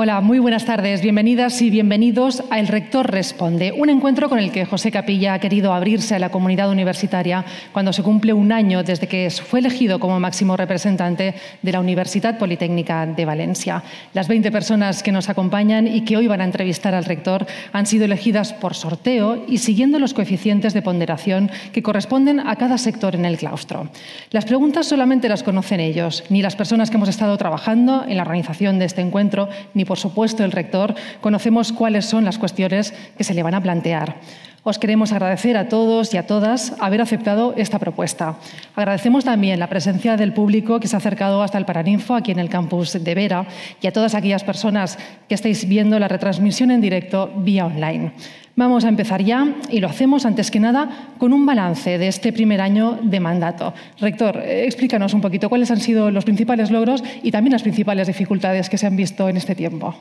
Hola, muy buenas tardes. Bienvenidas y bienvenidos a El Rector Responde, un encuentro con el que José Capilla ha querido abrirse a la comunidad universitaria cuando se cumple un año desde que fue elegido como máximo representante de la Universidad Politécnica de Valencia. Las 20 personas que nos acompañan y que hoy van a entrevistar al rector han sido elegidas por sorteo y siguiendo los coeficientes de ponderación que corresponden a cada sector en el claustro. Las preguntas solamente las conocen ellos, ni las personas que hemos estado trabajando en la organización de este encuentro, ni por supuesto el rector, conocemos cuáles son las cuestiones que se le van a plantear. Os queremos agradecer a todos y a todas haber aceptado esta propuesta. Agradecemos también la presencia del público que se ha acercado hasta el Paraninfo, aquí en el campus de Vera, y a todas aquellas personas que estáis viendo la retransmisión en directo vía online. Vamos a empezar ya y lo hacemos, antes que nada, con un balance de este primer año de mandato. Rector, explícanos un poquito cuáles han sido los principales logros y también las principales dificultades que se han visto en este tiempo.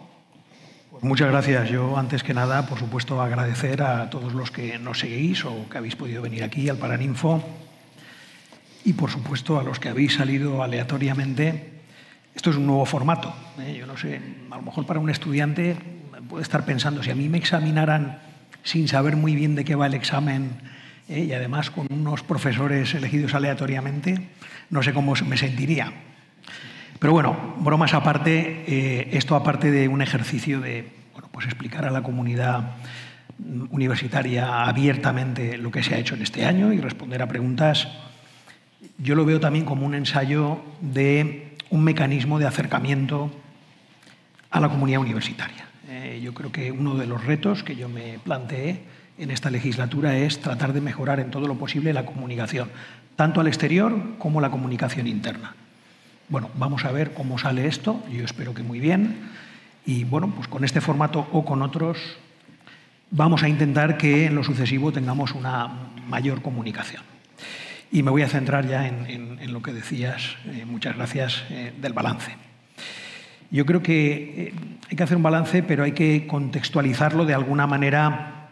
Pues muchas gracias. Yo, antes que nada, por supuesto, agradecer a todos los que nos seguís o que habéis podido venir aquí al Paraninfo y, por supuesto, a los que habéis salido aleatoriamente. Esto es un nuevo formato. Yo no sé, a lo mejor para un estudiante puede estar pensando, si a mí me examinaran sin saber muy bien de qué va el examen, y además con unos profesores elegidos aleatoriamente, no sé cómo me sentiría. Pero bueno, bromas aparte, esto aparte de un ejercicio de pues explicar a la comunidad universitaria abiertamente lo que se ha hecho en este año y responder a preguntas, yo lo veo también como un ensayo de un mecanismo de acercamiento a la comunidad universitaria. Yo creo que uno de los retos que yo me planteé en esta legislatura es tratar de mejorar en todo lo posible la comunicación, tanto al exterior como la comunicación interna. Bueno, vamos a ver cómo sale esto, yo espero que muy bien, y bueno, pues con este formato o con otros vamos a intentar que en lo sucesivo tengamos una mayor comunicación. Y me voy a centrar ya en lo que decías, muchas gracias, del balance. Yo creo que hay que hacer un balance, pero hay que contextualizarlo de alguna manera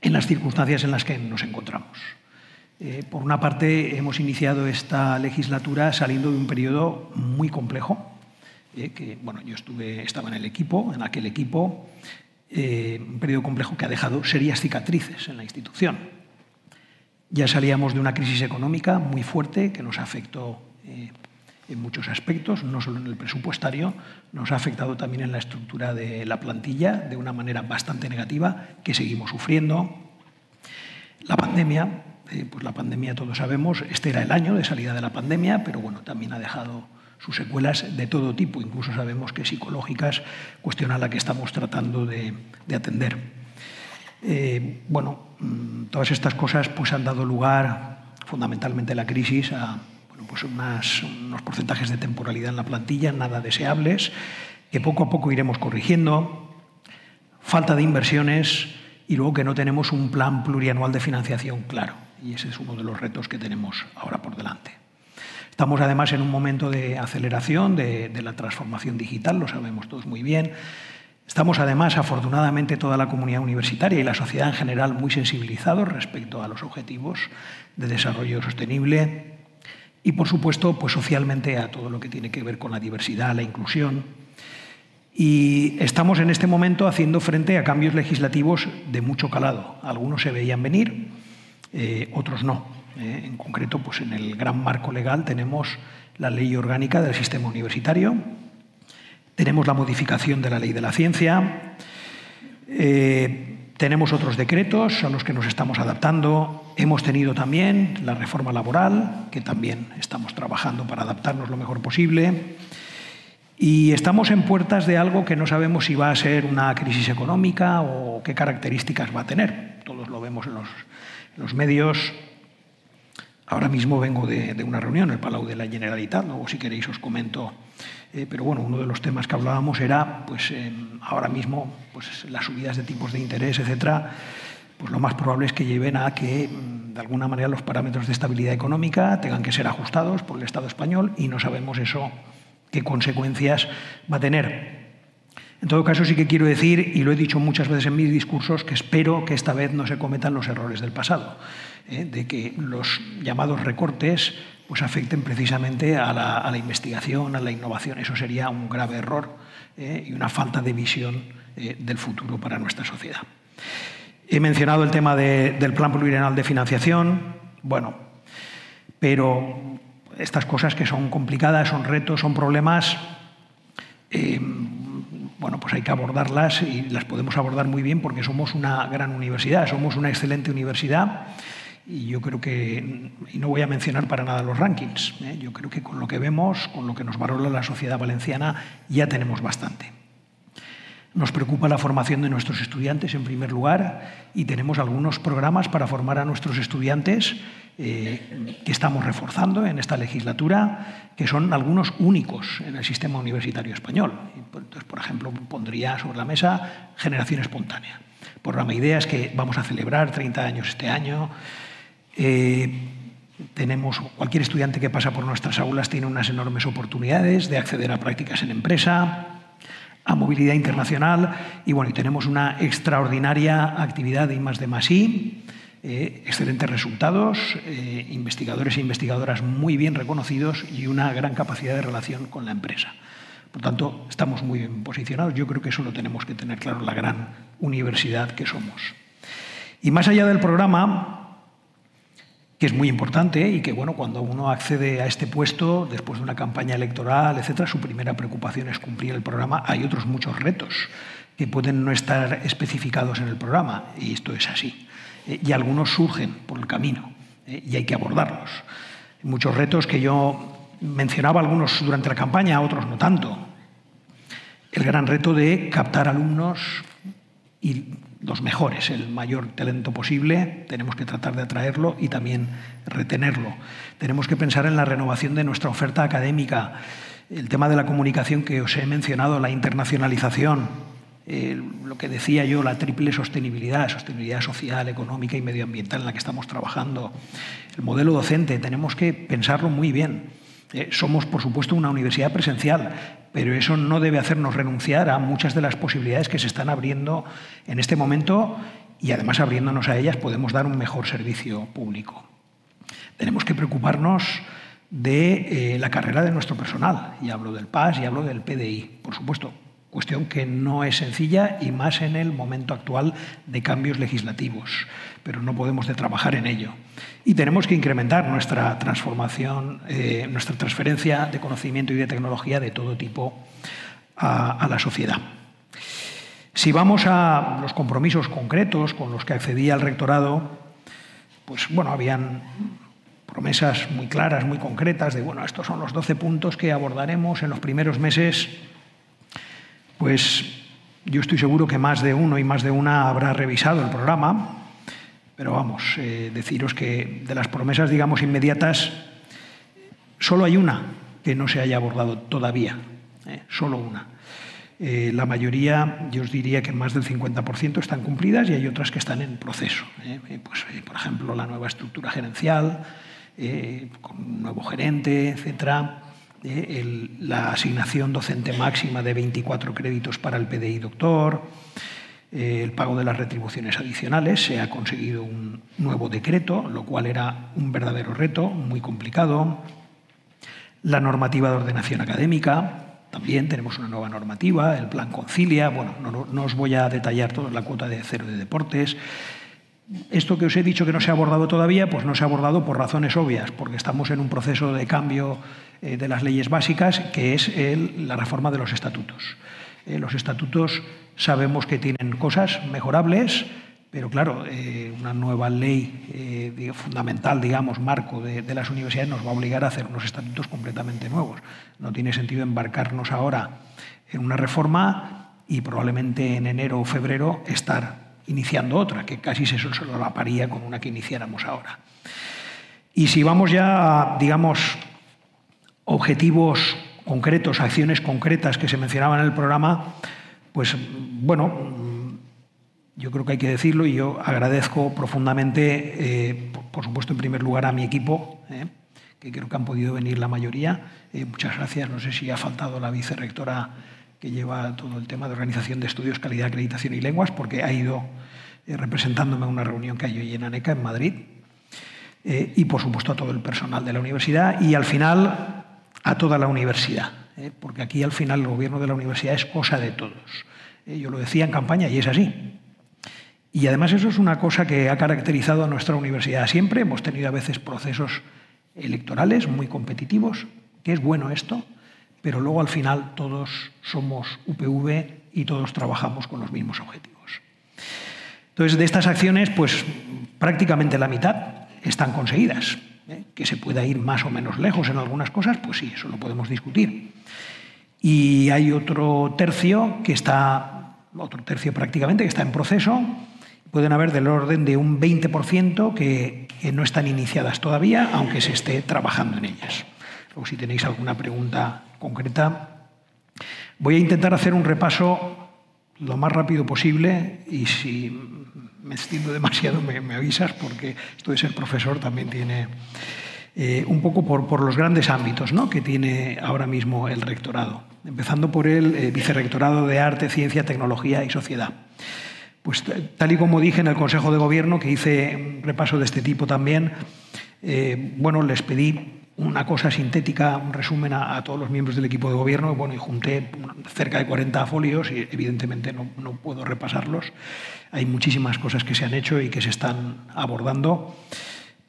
en las circunstancias en las que nos encontramos. Por una parte, hemos iniciado esta legislatura saliendo de un periodo muy complejo, que yo estaba en el equipo, en aquel equipo, un periodo complejo que ha dejado serias cicatrices en la institución. Ya salíamos de una crisis económica muy fuerte que nos afectó en muchos aspectos, no solo en el presupuestario, nos ha afectado también en la estructura de la plantilla de una manera bastante negativa, que seguimos sufriendo. La pandemia, pues la pandemia todos sabemos, este era el año de salida de la pandemia, pero bueno, también ha dejado sus secuelas de todo tipo, incluso sabemos que psicológicas, cuestión a la que estamos tratando de atender. Bueno, todas estas cosas pues han dado lugar, fundamentalmente la crisis, a unos porcentajes de temporalidad en la plantilla, nada deseables, que poco a poco iremos corrigiendo, falta de inversiones y luego que no tenemos un plan plurianual de financiación claro. Y ese es uno de los retos que tenemos ahora por delante. Estamos además en un momento de aceleración de la transformación digital, lo sabemos todos muy bien. Estamos además, afortunadamente, toda la comunidad universitaria y la sociedad en general muy sensibilizados respecto a los objetivos de desarrollo sostenible. Y, por supuesto, pues socialmente a todo lo que tiene que ver con la diversidad, la inclusión. Y estamos en este momento haciendo frente a cambios legislativos de mucho calado. Algunos se veían venir, otros no. En concreto, pues en el gran marco legal tenemos la Ley Orgánica del Sistema Universitario, tenemos la modificación de la Ley de la Ciencia, tenemos otros decretos a los que nos estamos adaptando. Hemos tenido también la reforma laboral, que también estamos trabajando para adaptarnos lo mejor posible. Y estamos en puertas de algo que no sabemos si va a ser una crisis económica o qué características va a tener. Todos lo vemos en los medios. Ahora mismo vengo de una reunión en el Palau de la Generalitat, luego si queréis os comento. Pero bueno, uno de los temas que hablábamos era, ahora mismo, las subidas de tipos de interés, etcétera, pues lo más probable es que lleven a que, de alguna manera, los parámetros de estabilidad económica tengan que ser ajustados por el Estado español y no sabemos eso qué consecuencias va a tener. En todo caso, sí que quiero decir, y lo he dicho muchas veces en mis discursos, que espero que esta vez no se cometan los errores del pasado, de que los llamados recortes afecten precisamente a la investigación, a la innovación. Eso sería un grave error y una falta de visión del futuro para nuestra sociedad. He mencionado el tema del plan plurianual de financiación, bueno, pero estas cosas que son complicadas, son retos, son problemas, bueno, pues hay que abordarlas y las podemos abordar muy bien porque somos una gran universidad, somos una excelente universidad y yo creo que, y no voy a mencionar para nada los rankings, yo creo que con lo que vemos, con lo que nos valora la sociedad valenciana, ya tenemos bastante. Nos preocupa la formación de nuestros estudiantes, en primer lugar, y tenemos algunos programas para formar a nuestros estudiantes que estamos reforzando en esta legislatura, que son algunos únicos en el sistema universitario español. Entonces, por ejemplo, pondría sobre la mesa Generación Espontánea, programa Ideas que vamos a celebrar 30 años este año. Tenemos cualquier estudiante que pasa por nuestras aulas tiene unas enormes oportunidades de acceder a prácticas en empresa, a movilidad internacional y, bueno, y tenemos una extraordinaria actividad de I+D+I, excelentes resultados, investigadores e investigadoras muy bien reconocidos y una gran capacidad de relación con la empresa. Por tanto, estamos muy bien posicionados. Yo creo que eso lo tenemos que tener claro, la gran universidad que somos. Y más allá del programa, que es muy importante y que, bueno, cuando uno accede a este puesto, después de una campaña electoral, etcétera, su primera preocupación es cumplir el programa. Hay otros muchos retos que pueden no estar especificados en el programa, y esto es así. Y algunos surgen por el camino y hay que abordarlos. Muchos retos que yo mencionaba, algunos durante la campaña, otros no tanto. El gran reto de captar alumnos y los mejores, el mayor talento posible, tenemos que tratar de atraerlo y también retenerlo. Tenemos que pensar en la renovación de nuestra oferta académica, el tema de la comunicación que os he mencionado, la internacionalización, lo que decía yo, la triple sostenibilidad, sostenibilidad social, económica y medioambiental en la que estamos trabajando. El modelo docente, tenemos que pensarlo muy bien. Somos, por supuesto, una universidad presencial, pero eso no debe hacernos renunciar a muchas de las posibilidades que se están abriendo en este momento y, además, abriéndonos a ellas, podemos dar un mejor servicio público. Tenemos que preocuparnos de la carrera de nuestro personal, y hablo del PAS y hablo del PDI, por supuesto, cuestión que no es sencilla y más en el momento actual de cambios legislativos, pero no podemos de trabajar en ello. Y tenemos que incrementar nuestra transformación, nuestra transferencia de conocimiento y de tecnología de todo tipo a la sociedad. Si vamos a los compromisos concretos con los que accedí al rectorado, pues bueno, habían promesas muy claras, muy concretas, de bueno, estos son los 12 puntos que abordaremos en los primeros meses. Pues yo estoy seguro que más de uno y más de una habrá revisado el programa, pero vamos, deciros que de las promesas, digamos, inmediatas, solo hay una que no se haya abordado todavía, solo una. La mayoría, yo os diría que más del 50% están cumplidas y hay otras que están en proceso. Pues, por ejemplo, la nueva estructura gerencial, con un nuevo gerente, etcétera. La asignación docente máxima de 24 créditos para el PDI doctor, el pago de las retribuciones adicionales, se ha conseguido un nuevo decreto, lo cual era un verdadero reto, muy complicado. La normativa de ordenación académica, también tenemos una nueva normativa, el plan Concilia, bueno, no os voy a detallar todo, la cuota de cero de deportes. Esto que os he dicho que no se ha abordado todavía, pues no se ha abordado por razones obvias, porque estamos en un proceso de cambio de las leyes básicas, que es la reforma de los estatutos. Los estatutos sabemos que tienen cosas mejorables, pero claro, una nueva ley fundamental, digamos, marco de las universidades, nos va a obligar a hacer unos estatutos completamente nuevos. No tiene sentido embarcarnos ahora en una reforma y probablemente en enero o febrero estar iniciando otra, que casi se solaparía con una que iniciáramos ahora. Y si vamos ya a, digamos, objetivos concretos, acciones concretas que se mencionaban en el programa, pues, bueno, yo creo que hay que decirlo y yo agradezco profundamente, por supuesto, en primer lugar a mi equipo, que creo que han podido venir la mayoría. Muchas gracias. No sé si ha faltado la vicerrectora que lleva todo el tema de organización de estudios, calidad, acreditación y lenguas, porque ha ido representándome a una reunión que hay hoy en ANECA, en Madrid, y por supuesto a todo el personal de la universidad y al final a toda la universidad, porque aquí al final el gobierno de la universidad es cosa de todos. Yo lo decía en campaña y es así. Y además eso es una cosa que ha caracterizado a nuestra universidad siempre. Hemos tenido a veces procesos electorales muy competitivos, que es bueno esto, pero luego al final todos somos UPV y todos trabajamos con los mismos objetivos. Entonces, de estas acciones, pues prácticamente la mitad están conseguidas. Que se pueda ir más o menos lejos en algunas cosas, pues sí, eso lo podemos discutir. Y hay otro tercio prácticamente, que está en proceso. Pueden haber del orden de un 20% que no están iniciadas todavía, aunque se esté trabajando en ellas. Luego, si tenéis alguna pregunta concreta, voy a intentar hacer un repaso lo más rápido posible y si me extiendo demasiado me avisas, porque esto de ser profesor también tiene un poco por los grandes ámbitos, ¿no?, que tiene ahora mismo el rectorado. Empezando por el Vicerrectorado de Arte, Ciencia, Tecnología y Sociedad. Pues tal y como dije en el Consejo de Gobierno, que hice un repaso de este tipo también, bueno, les pedí una cosa sintética, un resumen a todos los miembros del equipo de gobierno, bueno, y junté cerca de 40 folios y evidentemente no puedo repasarlos. Hay muchísimas cosas que se han hecho y que se están abordando.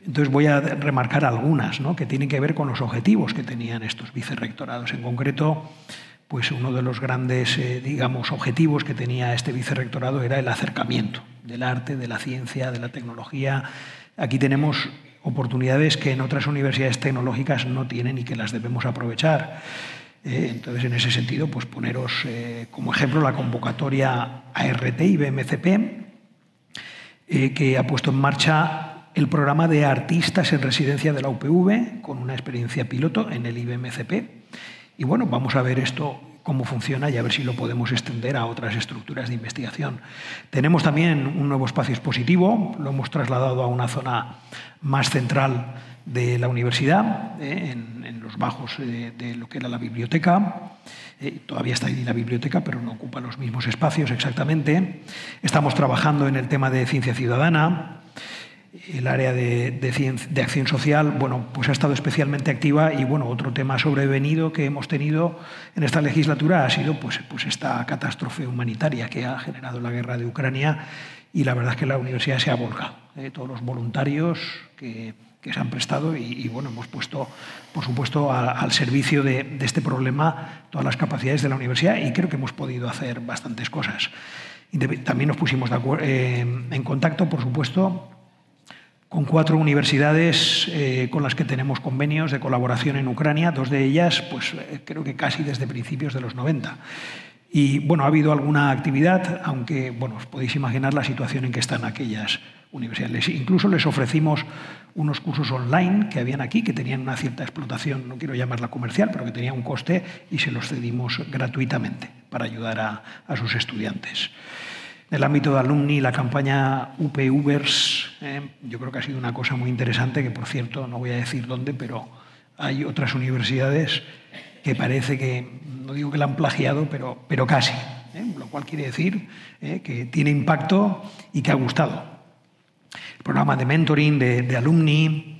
Entonces voy a remarcar algunas, ¿no?, que tienen que ver con los objetivos que tenían estos vicerrectorados. En concreto, pues uno de los grandes, digamos, objetivos que tenía este vicerrectorado era el acercamiento del arte, de la ciencia, de la tecnología. Aquí tenemos oportunidades que en otras universidades tecnológicas no tienen y que las debemos aprovechar. Entonces, en ese sentido, pues poneros como ejemplo la convocatoria ART-IBMCP, que ha puesto en marcha el programa de artistas en residencia de la UPV, con una experiencia piloto en el IBMCP. Y bueno, vamos a ver esto cómo funciona y a ver si lo podemos extender a otras estructuras de investigación. Tenemos también un nuevo espacio expositivo, lo hemos trasladado a una zona más central de la universidad, en los bajos de lo que era la biblioteca. Todavía está ahí la biblioteca, pero no ocupa los mismos espacios exactamente. Estamos trabajando en el tema de ciencia ciudadana. El área de acción social, bueno, pues ha estado especialmente activa y, bueno, otro tema sobrevenido que hemos tenido en esta legislatura ha sido pues esta catástrofe humanitaria que ha generado la guerra de Ucrania, y la verdad es que la universidad se ha volcado. Todos los voluntarios que se han prestado y, bueno, hemos puesto, por supuesto, al servicio de este problema todas las capacidades de la universidad, y creo que hemos podido hacer bastantes cosas. También nos pusimos en contacto, por supuesto, con 4 universidades con las que tenemos convenios de colaboración en Ucrania, 2 de ellas, pues creo que casi desde principios de los 90. Y bueno, ha habido alguna actividad, aunque, bueno, os podéis imaginar la situación en que están aquellas universidades. Incluso les ofrecimos unos cursos online que habían aquí, que tenían una cierta explotación, no quiero llamarla comercial, pero que tenía un coste, y se los cedimos gratuitamente para ayudar a sus estudiantes. En el ámbito de alumni, la campaña UPvers, yo creo que ha sido una cosa muy interesante, que por cierto no voy a decir dónde, pero hay otras universidades que parece que, no digo que la han plagiado, pero casi, lo cual quiere decir que tiene impacto y que ha gustado. El programa de mentoring de alumni.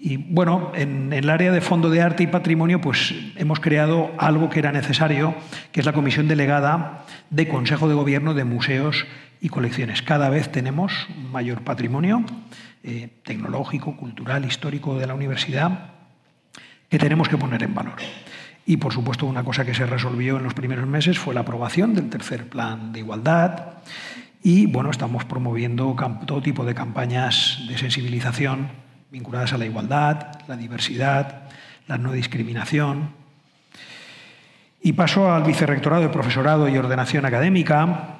Y bueno, en el área de Fondo de Arte y Patrimonio, pues hemos creado algo que era necesario, que es la Comisión Delegada de Consejo de Gobierno de Museos y Colecciones. Cada vez tenemos un mayor patrimonio tecnológico, cultural, histórico de la universidad, que tenemos que poner en valor. Y, por supuesto, una cosa que se resolvió en los primeros meses fue la aprobación del 3er Plan de Igualdad. Y bueno, estamos promoviendo todo tipo de campañas de sensibilización vinculadas a la igualdad, la diversidad, la no discriminación. Y paso al Vicerrectorado de Profesorado y Ordenación Académica.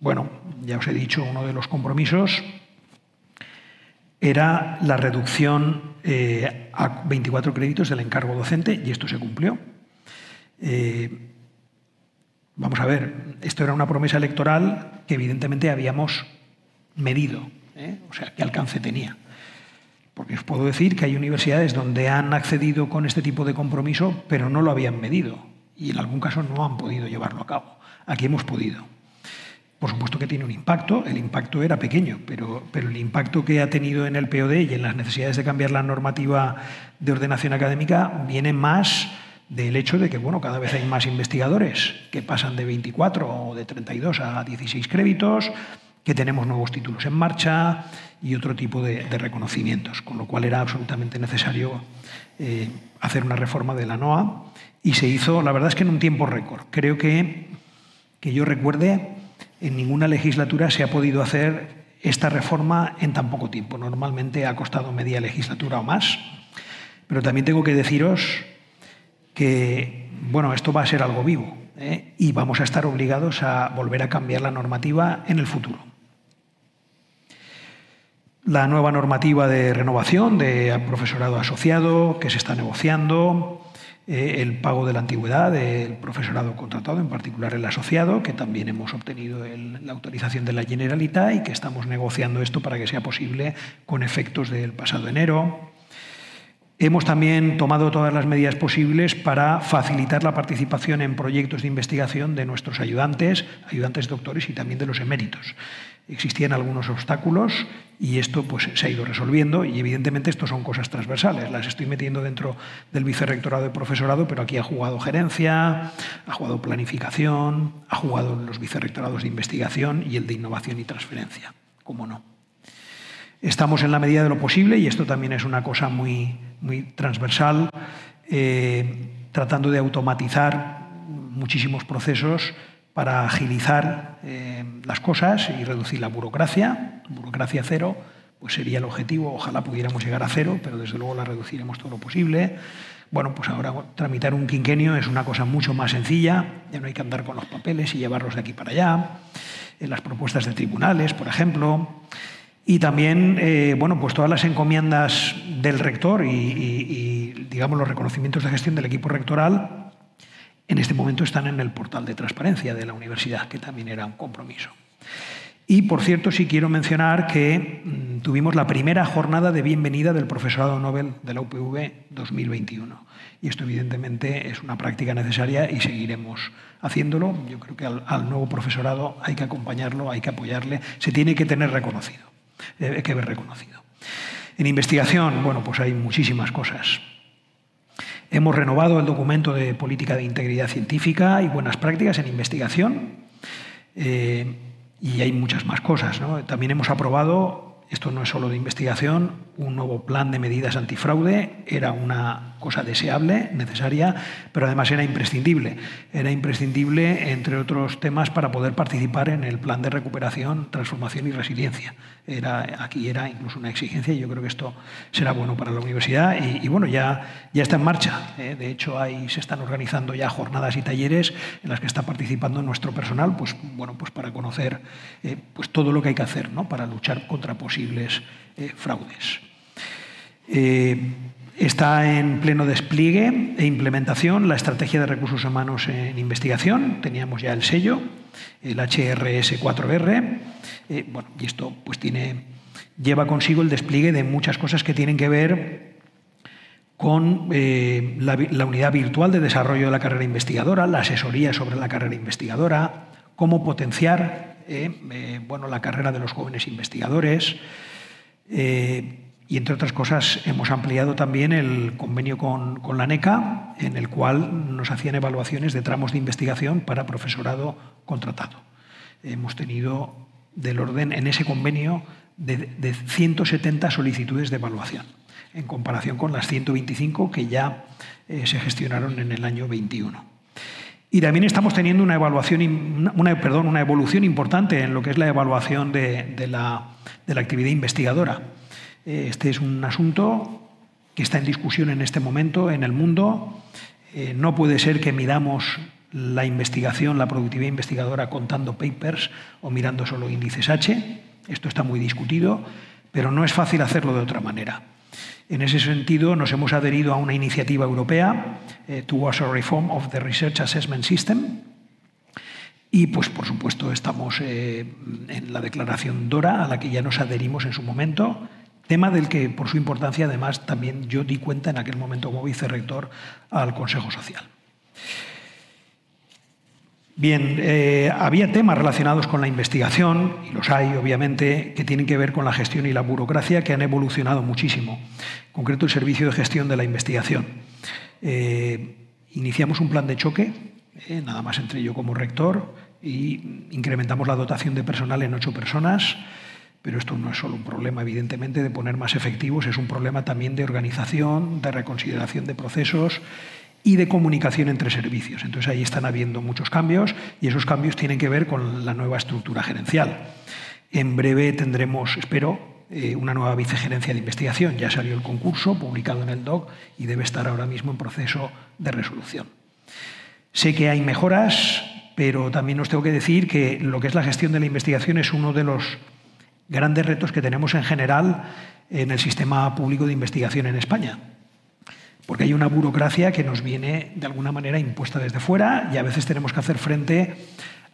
Bueno, ya os he dicho, uno de los compromisos era la reducción a 24 créditos del encargo docente, y esto se cumplió. Vamos a ver, esto era una promesa electoral que evidentemente habíamos medido, o sea, qué alcance tenía. Porque os puedo decir que hay universidades donde han accedido con este tipo de compromiso, pero no lo habían medido y en algún caso no han podido llevarlo a cabo. Aquí hemos podido. Por supuesto que tiene un impacto, el impacto era pequeño, pero el impacto que ha tenido en el POD y en las necesidades de cambiar la normativa de ordenación académica viene más del hecho de que, bueno, cada vez hay más investigadores que pasan de 24 o de 32 a 16 créditos, que tenemos nuevos títulos en marcha y otro tipo de reconocimientos, con lo cual era absolutamente necesario hacer una reforma de la NOA y se hizo, la verdad es que en un tiempo récord. Creo que yo recuerde, en ninguna legislatura se ha podido hacer esta reforma en tan poco tiempo. Normalmente ha costado media legislatura o más, pero también tengo que deciros que, bueno, esto va a ser algo vivo, ¿eh? Y vamos a estar obligados a volver a cambiar la normativa en el futuro. La nueva normativa de renovación de profesorado asociado, que se está negociando, el pago de la antigüedad del profesorado contratado, en particular el asociado, que también hemos obtenido la autorización de la Generalitat y que estamos negociando esto para que sea posible con efectos del pasado enero. Hemos también tomado todas las medidas posibles para facilitar la participación en proyectos de investigación de nuestros ayudantes, ayudantes doctores y también de los eméritos. Existían algunos obstáculos y esto pues, se ha ido resolviendo y evidentemente esto son cosas transversales. Las estoy metiendo dentro del Vicerrectorado de Profesorado, pero aquí ha jugado Gerencia, ha jugado Planificación, ha jugado los Vicerrectorados de Investigación y el de Innovación y Transferencia, como no. Estamos en la medida de lo posible, y esto también es una cosa muy, muy transversal, tratando de automatizar muchísimos procesos para agilizar las cosas y reducir la burocracia. Burocracia cero pues sería el objetivo, ojalá pudiéramos llegar a cero, pero desde luego la reduciremos todo lo posible. Bueno, pues ahora tramitar un quinquenio es una cosa mucho más sencilla, ya no hay que andar con los papeles y llevarlos de aquí para allá, en las propuestas de tribunales, por ejemplo. Y también, bueno, pues todas las encomiendas del rector y digamos, los reconocimientos de gestión del equipo rectoral en este momento están en el portal de transparencia de la universidad, que también era un compromiso. Y, por cierto, sí quiero mencionar que tuvimos la primera jornada de bienvenida del profesorado Nobel de la UPV 2021. Y esto, evidentemente, es una práctica necesaria y seguiremos haciéndolo. Yo creo que al nuevo profesorado hay que acompañarlo, hay que apoyarle, se tiene que tener reconocido. Que ver reconocido. En investigación, bueno, pues hay muchísimas cosas. Hemos renovado el documento de política de integridad científica y buenas prácticas en investigación y hay muchas más cosas, ¿no? También hemos aprobado, esto no es solo de investigación, un nuevo plan de medidas antifraude. Era una cosa deseable, necesaria, pero además era imprescindible. Era imprescindible, entre otros temas, para poder participar en el plan de recuperación, transformación y resiliencia. Aquí era incluso una exigencia y yo creo que esto será bueno para la universidad. Y bueno, ya está en marcha, ¿eh? De hecho, ahí se están organizando ya jornadas y talleres en las que está participando nuestro personal, pues, bueno, pues para conocer pues todo lo que hay que hacer, ¿no? Para luchar contra posibles fraudes. Está en pleno despliegue e implementación la estrategia de recursos humanos en investigación. Teníamos ya el sello, el HRS4R, bueno, y esto pues lleva consigo el despliegue de muchas cosas que tienen que ver con la unidad virtual de desarrollo de la carrera investigadora, la asesoría sobre la carrera investigadora, cómo potenciar bueno, la carrera de los jóvenes investigadores. Y, entre otras cosas, hemos ampliado también el convenio con la ANECA, en el cual nos hacían evaluaciones de tramos de investigación para profesorado contratado. Hemos tenido del orden, en ese convenio, de 170 solicitudes de evaluación, en comparación con las 125 que ya se gestionaron en el año 21. Y también estamos teniendo una evolución importante en lo que es la evaluación de la actividad investigadora. Este es un asunto que está en discusión en este momento en el mundo. No puede ser que midamos la investigación, la productividad investigadora, contando papers o mirando solo índices H. Esto está muy discutido, pero no es fácil hacerlo de otra manera. En ese sentido, nos hemos adherido a una iniciativa europea, Towards a Reform of the Research Assessment System, y, pues, por supuesto, estamos en la declaración DORA, a la que ya nos adherimos en su momento. Tema del que, por su importancia, además, también yo di cuenta en aquel momento como vicerrector al Consejo Social. Bien, había temas relacionados con la investigación, y los hay obviamente, que tienen que ver con la gestión y la burocracia, que han evolucionado muchísimo. En concreto, el servicio de gestión de la investigación. Iniciamos un plan de choque, nada más entre yo como rector, y incrementamos la dotación de personal en 8 personas, pero esto no es solo un problema, evidentemente, de poner más efectivos, es un problema también de organización, de reconsideración de procesos y de comunicación entre servicios. Entonces, ahí están habiendo muchos cambios y esos cambios tienen que ver con la nueva estructura gerencial. En breve tendremos, espero, una nueva vicegerencia de investigación. Ya salió el concurso, publicado en el DOC, y debe estar ahora mismo en proceso de resolución. Sé que hay mejoras, pero también os tengo que decir que lo que es la gestión de la investigación es uno de los grandes retos que tenemos en general en el sistema público de investigación en España. Porque hay una burocracia que nos viene de alguna manera impuesta desde fuera y a veces tenemos que hacer frente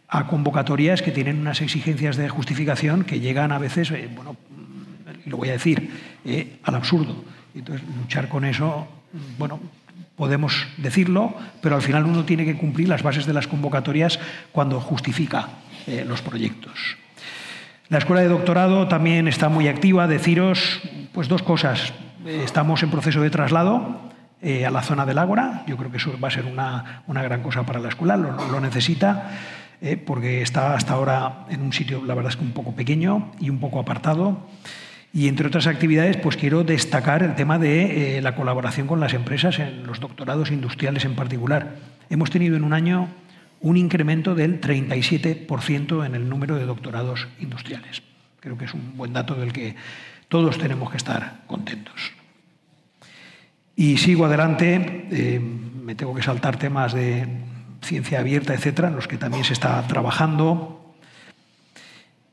a convocatorias que tienen unas exigencias de justificación que llegan a veces, bueno, lo voy a decir, al absurdo. Entonces, luchar con eso, bueno, podemos decirlo, pero al final uno tiene que cumplir las bases de las convocatorias cuando justifica los proyectos. La Escuela de Doctorado también está muy activa. Deciros pues 2 cosas. Estamos en proceso de traslado a la zona del Ágora. Yo creo que eso va a ser una gran cosa para la escuela, lo necesita, porque está hasta ahora en un sitio, la verdad es que un poco pequeño y un poco apartado. Y entre otras actividades, pues quiero destacar el tema de la colaboración con las empresas en los doctorados industriales en particular. Hemos tenido en un año un incremento del 37% en el número de doctorados industriales. Creo que es un buen dato del que todos tenemos que estar contentos. Y sigo adelante, me tengo que saltar temas de ciencia abierta, etcétera, en los que también se está trabajando.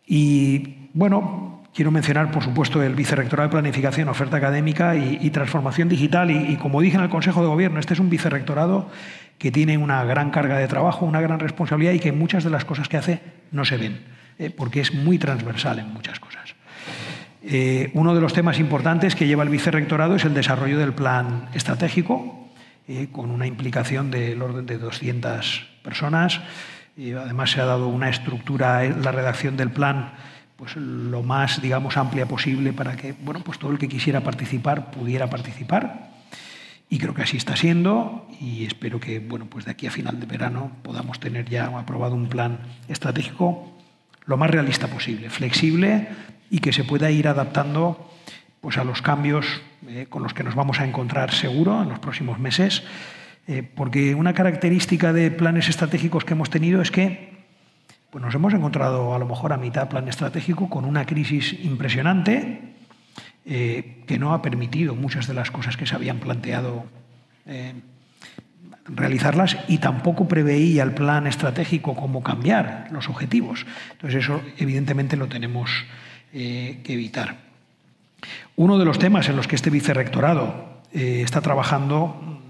Y bueno, quiero mencionar, por supuesto, el Vicerrectorado de Planificación, Oferta Académica y Transformación Digital. Y como dije en el Consejo de Gobierno, este es un vicerrectorado que tiene una gran carga de trabajo, una gran responsabilidad y que muchas de las cosas que hace no se ven, porque es muy transversal en muchas cosas. Uno de los temas importantes que lleva el vicerrectorado es el desarrollo del plan estratégico, con una implicación del orden de 200 personas. Además, se ha dado una estructura en la redacción del plan pues, lo más, digamos, amplia posible para que bueno, pues, todo el que quisiera participar pudiera participar. Y creo que así está siendo y espero que bueno, pues, de aquí a final de verano podamos tener ya aprobado un plan estratégico lo más realista posible, flexible y que se pueda ir adaptando pues, a los cambios con los que nos vamos a encontrar seguro en los próximos meses, porque una característica de planes estratégicos que hemos tenido es que pues, nos hemos encontrado a lo mejor a mitad plan estratégico con una crisis impresionante que no ha permitido muchas de las cosas que se habían planteado realizarlas y tampoco preveía el plan estratégico cómo cambiar los objetivos. Entonces eso evidentemente lo tenemos que evitar. Uno de los temas en los que este vicerrectorado está trabajando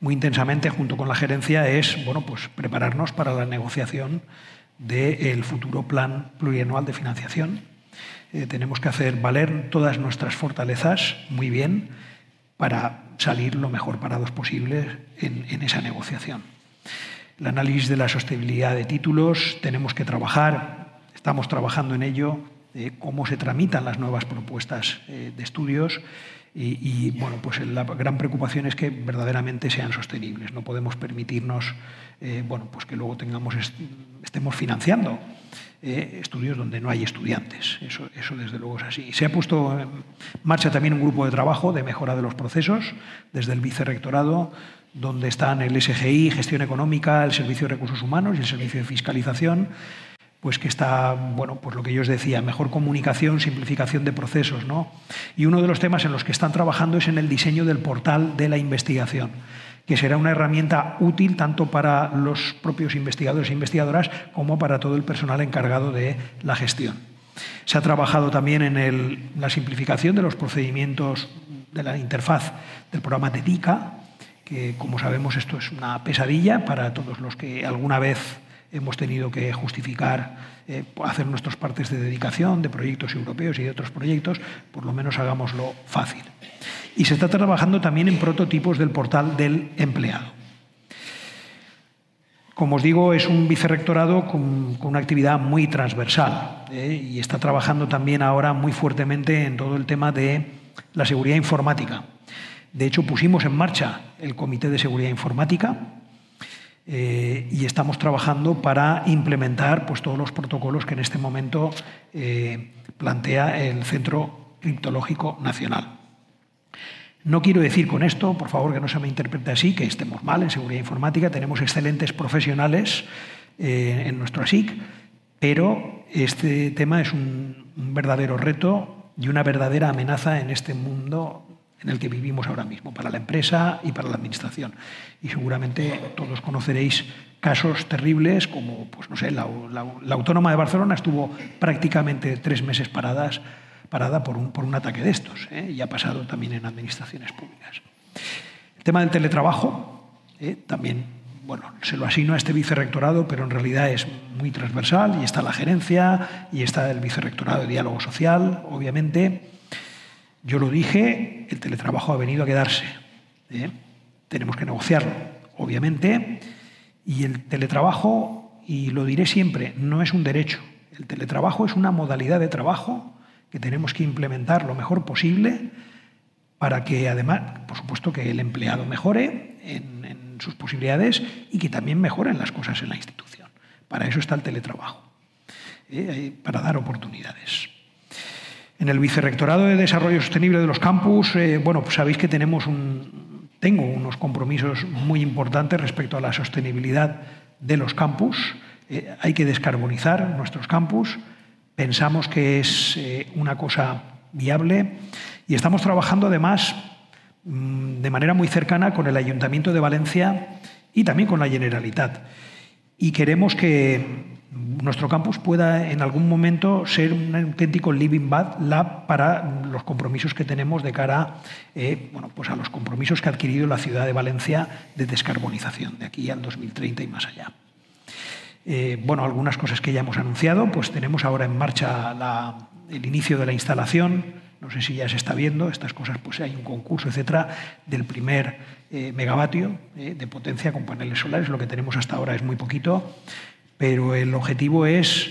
muy intensamente junto con la gerencia es bueno, pues prepararnos para la negociación del futuro plan plurianual de financiación. Tenemos que hacer valer todas nuestras fortalezas muy bien para salir lo mejor parados posible en esa negociación. El análisis de la sostenibilidad de títulos, tenemos que trabajar, estamos trabajando en ello, cómo se tramitan las nuevas propuestas de estudios y bueno, pues la gran preocupación es que verdaderamente sean sostenibles. No podemos permitirnos bueno, pues que luego tengamos estemos financiando estudios donde no hay estudiantes. Eso desde luego es así. Se ha puesto en marcha también un grupo de trabajo de mejora de los procesos desde el vicerrectorado, donde están el SGI, Gestión Económica, el Servicio de Recursos Humanos y el Servicio de Fiscalización, pues que está, bueno, pues lo que yo os decía, mejor comunicación, simplificación de procesos, ¿no? Y uno de los temas en los que están trabajando es en el diseño del portal de la investigación, que será una herramienta útil tanto para los propios investigadores e investigadoras como para todo el personal encargado de la gestión. Se ha trabajado también en la simplificación de los procedimientos de la interfaz del programa TETICA, que, como sabemos, esto es una pesadilla para todos los que alguna vez hemos tenido que justificar, hacer nuestros partes de dedicación de proyectos europeos y de otros proyectos, por lo menos hagámoslo fácil. Y se está trabajando también en prototipos del portal del empleado. Como os digo, es un vicerrectorado con una actividad muy transversal, y está trabajando también ahora muy fuertemente en todo el tema de la seguridad informática. De hecho, pusimos en marcha el Comité de Seguridad Informática y estamos trabajando para implementar pues, todos los protocolos que en este momento plantea el Centro Criptológico Nacional. No quiero decir con esto, por favor, que no se me interprete así, que estemos mal en seguridad informática. Tenemos excelentes profesionales en nuestro ASIC, pero este tema es un verdadero reto y una verdadera amenaza en este mundo en el que vivimos ahora mismo, para la empresa y para la administración. Y seguramente todos conoceréis casos terribles como, pues no sé, la Autónoma de Barcelona estuvo prácticamente 3 meses parada por un ataque de estos, y ha pasado también en administraciones públicas. El tema del teletrabajo, también, bueno, se lo asigno a este vicerrectorado, pero en realidad es muy transversal, y está la gerencia, y está el vicerrectorado de diálogo social, obviamente. Yo lo dije, el teletrabajo ha venido a quedarse. Tenemos que negociarlo, obviamente, y el teletrabajo, y lo diré siempre, no es un derecho. El teletrabajo es una modalidad de trabajo que tenemos que implementar lo mejor posible para que, además, por supuesto, que el empleado mejore en sus posibilidades y que también mejoren las cosas en la institución. Para eso está el teletrabajo, para dar oportunidades. En el Vicerrectorado de Desarrollo Sostenible de los Campus, bueno, pues sabéis que tengo unos compromisos muy importantes respecto a la sostenibilidad de los campus. Hay que descarbonizar nuestros campus. Pensamos que es una cosa viable y estamos trabajando, además, de manera muy cercana con el Ayuntamiento de Valencia y también con la Generalitat. Y queremos que nuestro campus pueda en algún momento ser un auténtico living lab para los compromisos que tenemos de cara bueno, pues a los compromisos que ha adquirido la ciudad de Valencia de descarbonización de aquí al 2030 y más allá. Bueno, algunas cosas que ya hemos anunciado, pues tenemos ahora en marcha el inicio de la instalación, no sé si ya se está viendo, estas cosas, pues hay un concurso, etcétera, del primer megavatio de potencia con paneles solares. Lo que tenemos hasta ahora es muy poquito, pero el objetivo es,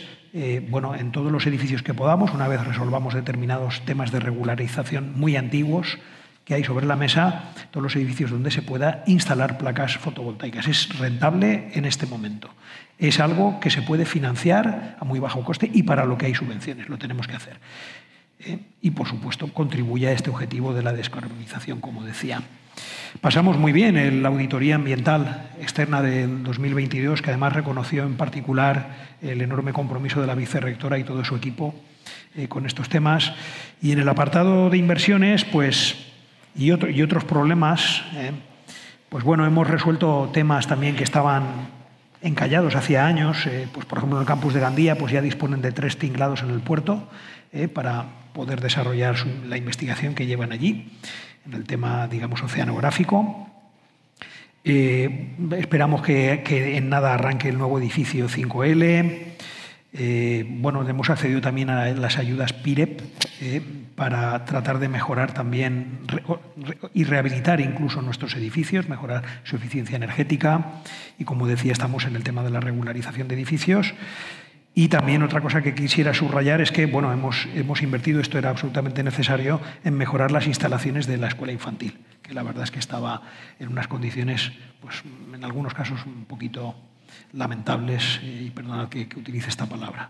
bueno, en todos los edificios que podamos, una vez resolvamos determinados temas de regularización muy antiguos que hay sobre la mesa, todos los edificios donde se pueda instalar placas fotovoltaicas. Es rentable en este momento. Es algo que se puede financiar a muy bajo coste y para lo que hay subvenciones. Lo tenemos que hacer. Y, por supuesto, contribuye a este objetivo de la descarbonización, como decía. Pasamos muy bien en la auditoría ambiental externa del 2022, que además reconoció en particular el enorme compromiso de la vicerrectora y todo su equipo con estos temas. Y en el apartado de inversiones, pues... y otros problemas, pues bueno, hemos resuelto temas también que estaban encallados hacía años. Pues por ejemplo, en el campus de Gandía pues ya disponen de 3 tinglados en el puerto para poder desarrollar la investigación que llevan allí en el tema, digamos, oceanográfico. Esperamos que en nada arranque el nuevo edificio 5L. Bueno, hemos accedido también a las ayudas PIREP para tratar de mejorar también y rehabilitar incluso nuestros edificios, mejorar su eficiencia energética y, como decía, estamos en el tema de la regularización de edificios. Y también otra cosa que quisiera subrayar es que, bueno, hemos invertido, esto era absolutamente necesario, en mejorar las instalaciones de la escuela infantil, que la verdad es que estaba en unas condiciones, pues en algunos casos un poquito lamentables, y perdonad que utilice esta palabra.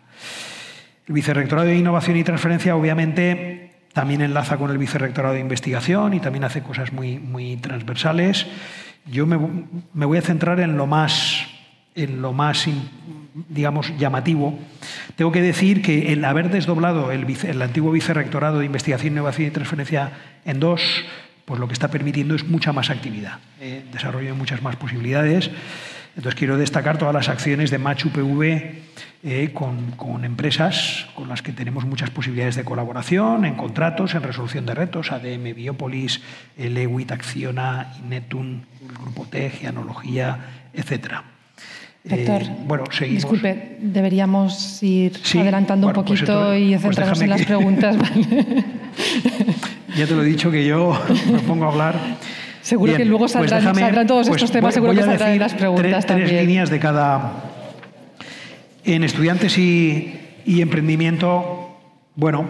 El Vicerrectorado de Innovación y Transferencia, obviamente, también enlaza con el Vicerrectorado de Investigación y también hace cosas muy, muy transversales. Yo me voy a centrar en lo más, digamos, llamativo. Tengo que decir que el haber desdoblado el antiguo Vicerrectorado de Investigación, Innovación y Transferencia en 2, pues lo que está permitiendo es mucha más actividad, desarrollo de muchas más posibilidades. Entonces, quiero destacar todas las acciones de Match UPV con empresas con las que tenemos muchas posibilidades de colaboración, en contratos, en resolución de retos, ADM, Biopolis, Lewit, Acciona, Netun, el Grupo Tech, Tecnología, etc. Rector, bueno, seguimos. Disculpe, deberíamos ir adelantando un poquito y centrarnos en las preguntas. ¿Vale? Ya te lo he dicho que yo me pongo a hablar. Seguro bien, que luego saldrán, pues saldrán todos estos temas, seguro que saldrán ahí las preguntas también. Tres líneas de cada... En estudiantes y emprendimiento, bueno,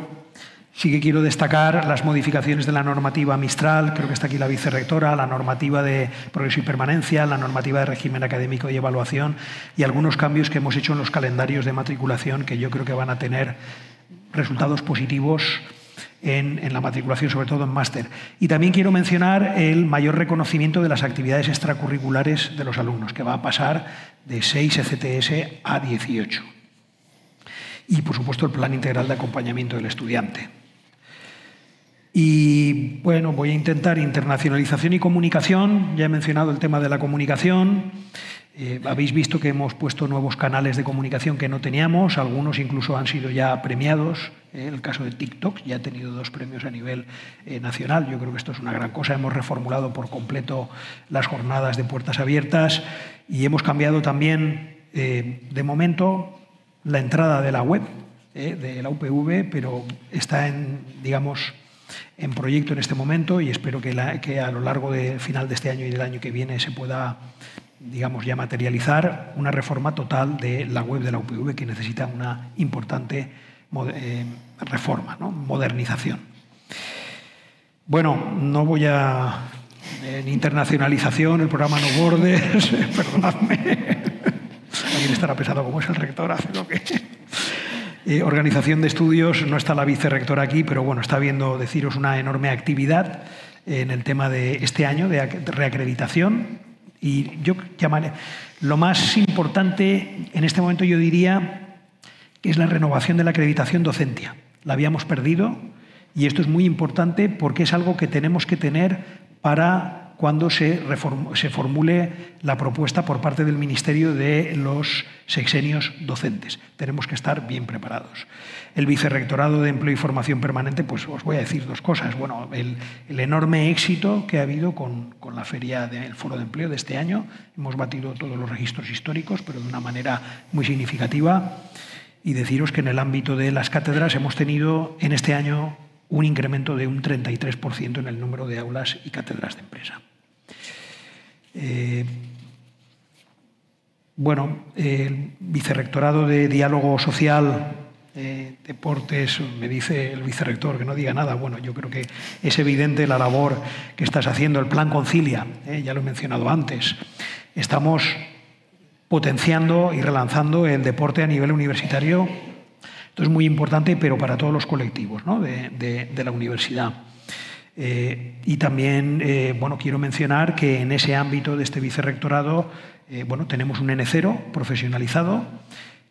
sí que quiero destacar las modificaciones de la normativa Mistral, creo que está aquí la vicerrectora, la normativa de progreso y permanencia, la normativa de régimen académico y evaluación y algunos cambios que hemos hecho en los calendarios de matriculación que yo creo que van a tener resultados positivos en la matriculación, sobre todo en máster. Y también quiero mencionar el mayor reconocimiento de las actividades extracurriculares de los alumnos, que va a pasar de 6 ECTS a 18. Y, por supuesto, el plan integral de acompañamiento del estudiante. Y, bueno, voy a intentar internacionalización y comunicación. Ya he mencionado el tema de la comunicación. Habéis visto que hemos puesto nuevos canales de comunicación que no teníamos. Algunos incluso han sido ya premiados. El caso de TikTok ya ha tenido 2 premios a nivel nacional. Yo creo que esto es una gran cosa. Hemos reformulado por completo las jornadas de puertas abiertas y hemos cambiado también, de momento, la entrada de la web de la UPV, pero está en, digamos, en proyecto en este momento y espero que a lo largo del final de este año y del año que viene se pueda, digamos, ya materializar una reforma total de la web de la UPV que necesita una importante reforma, ¿no? Modernización. Bueno, no voy a... En internacionalización, el programa No Borders, perdonadme. Alguien estará pesado como es el rector, hace lo que... organización de estudios, no está la vicerrectora aquí, pero bueno, está viendo, deciros, una enorme actividad en el tema de este año de reacreditación. Y yo llamaré lo más importante en este momento, yo diría, que es la renovación de la acreditación Docentia. La habíamos perdido y esto es muy importante porque es algo que tenemos que tener para cuando se formule la propuesta por parte del Ministerio de los sexenios docentes. Tenemos que estar bien preparados. El Vicerrectorado de Empleo y Formación Permanente, pues os voy a decir 2 cosas. Bueno, el enorme éxito que ha habido con la feria del Foro de Empleo de este año. Hemos batido todos los registros históricos, pero de una manera muy significativa. Y deciros que en el ámbito de las cátedras hemos tenido en este año un incremento de un 33% en el número de aulas y cátedras de empresa. Bueno, el Vicerrectorado de Diálogo Social, Deportes, me dice el vicerrector que no diga nada. Bueno, yo creo que es evidente la labor que estás haciendo, el Plan Concilia, ya lo he mencionado antes. Estamos potenciando y relanzando el deporte a nivel universitario. Esto es muy importante, pero para todos los colectivos, ¿no? de la universidad. Y también bueno, quiero mencionar que en ese ámbito de este vicerrectorado bueno, tenemos un N0 profesionalizado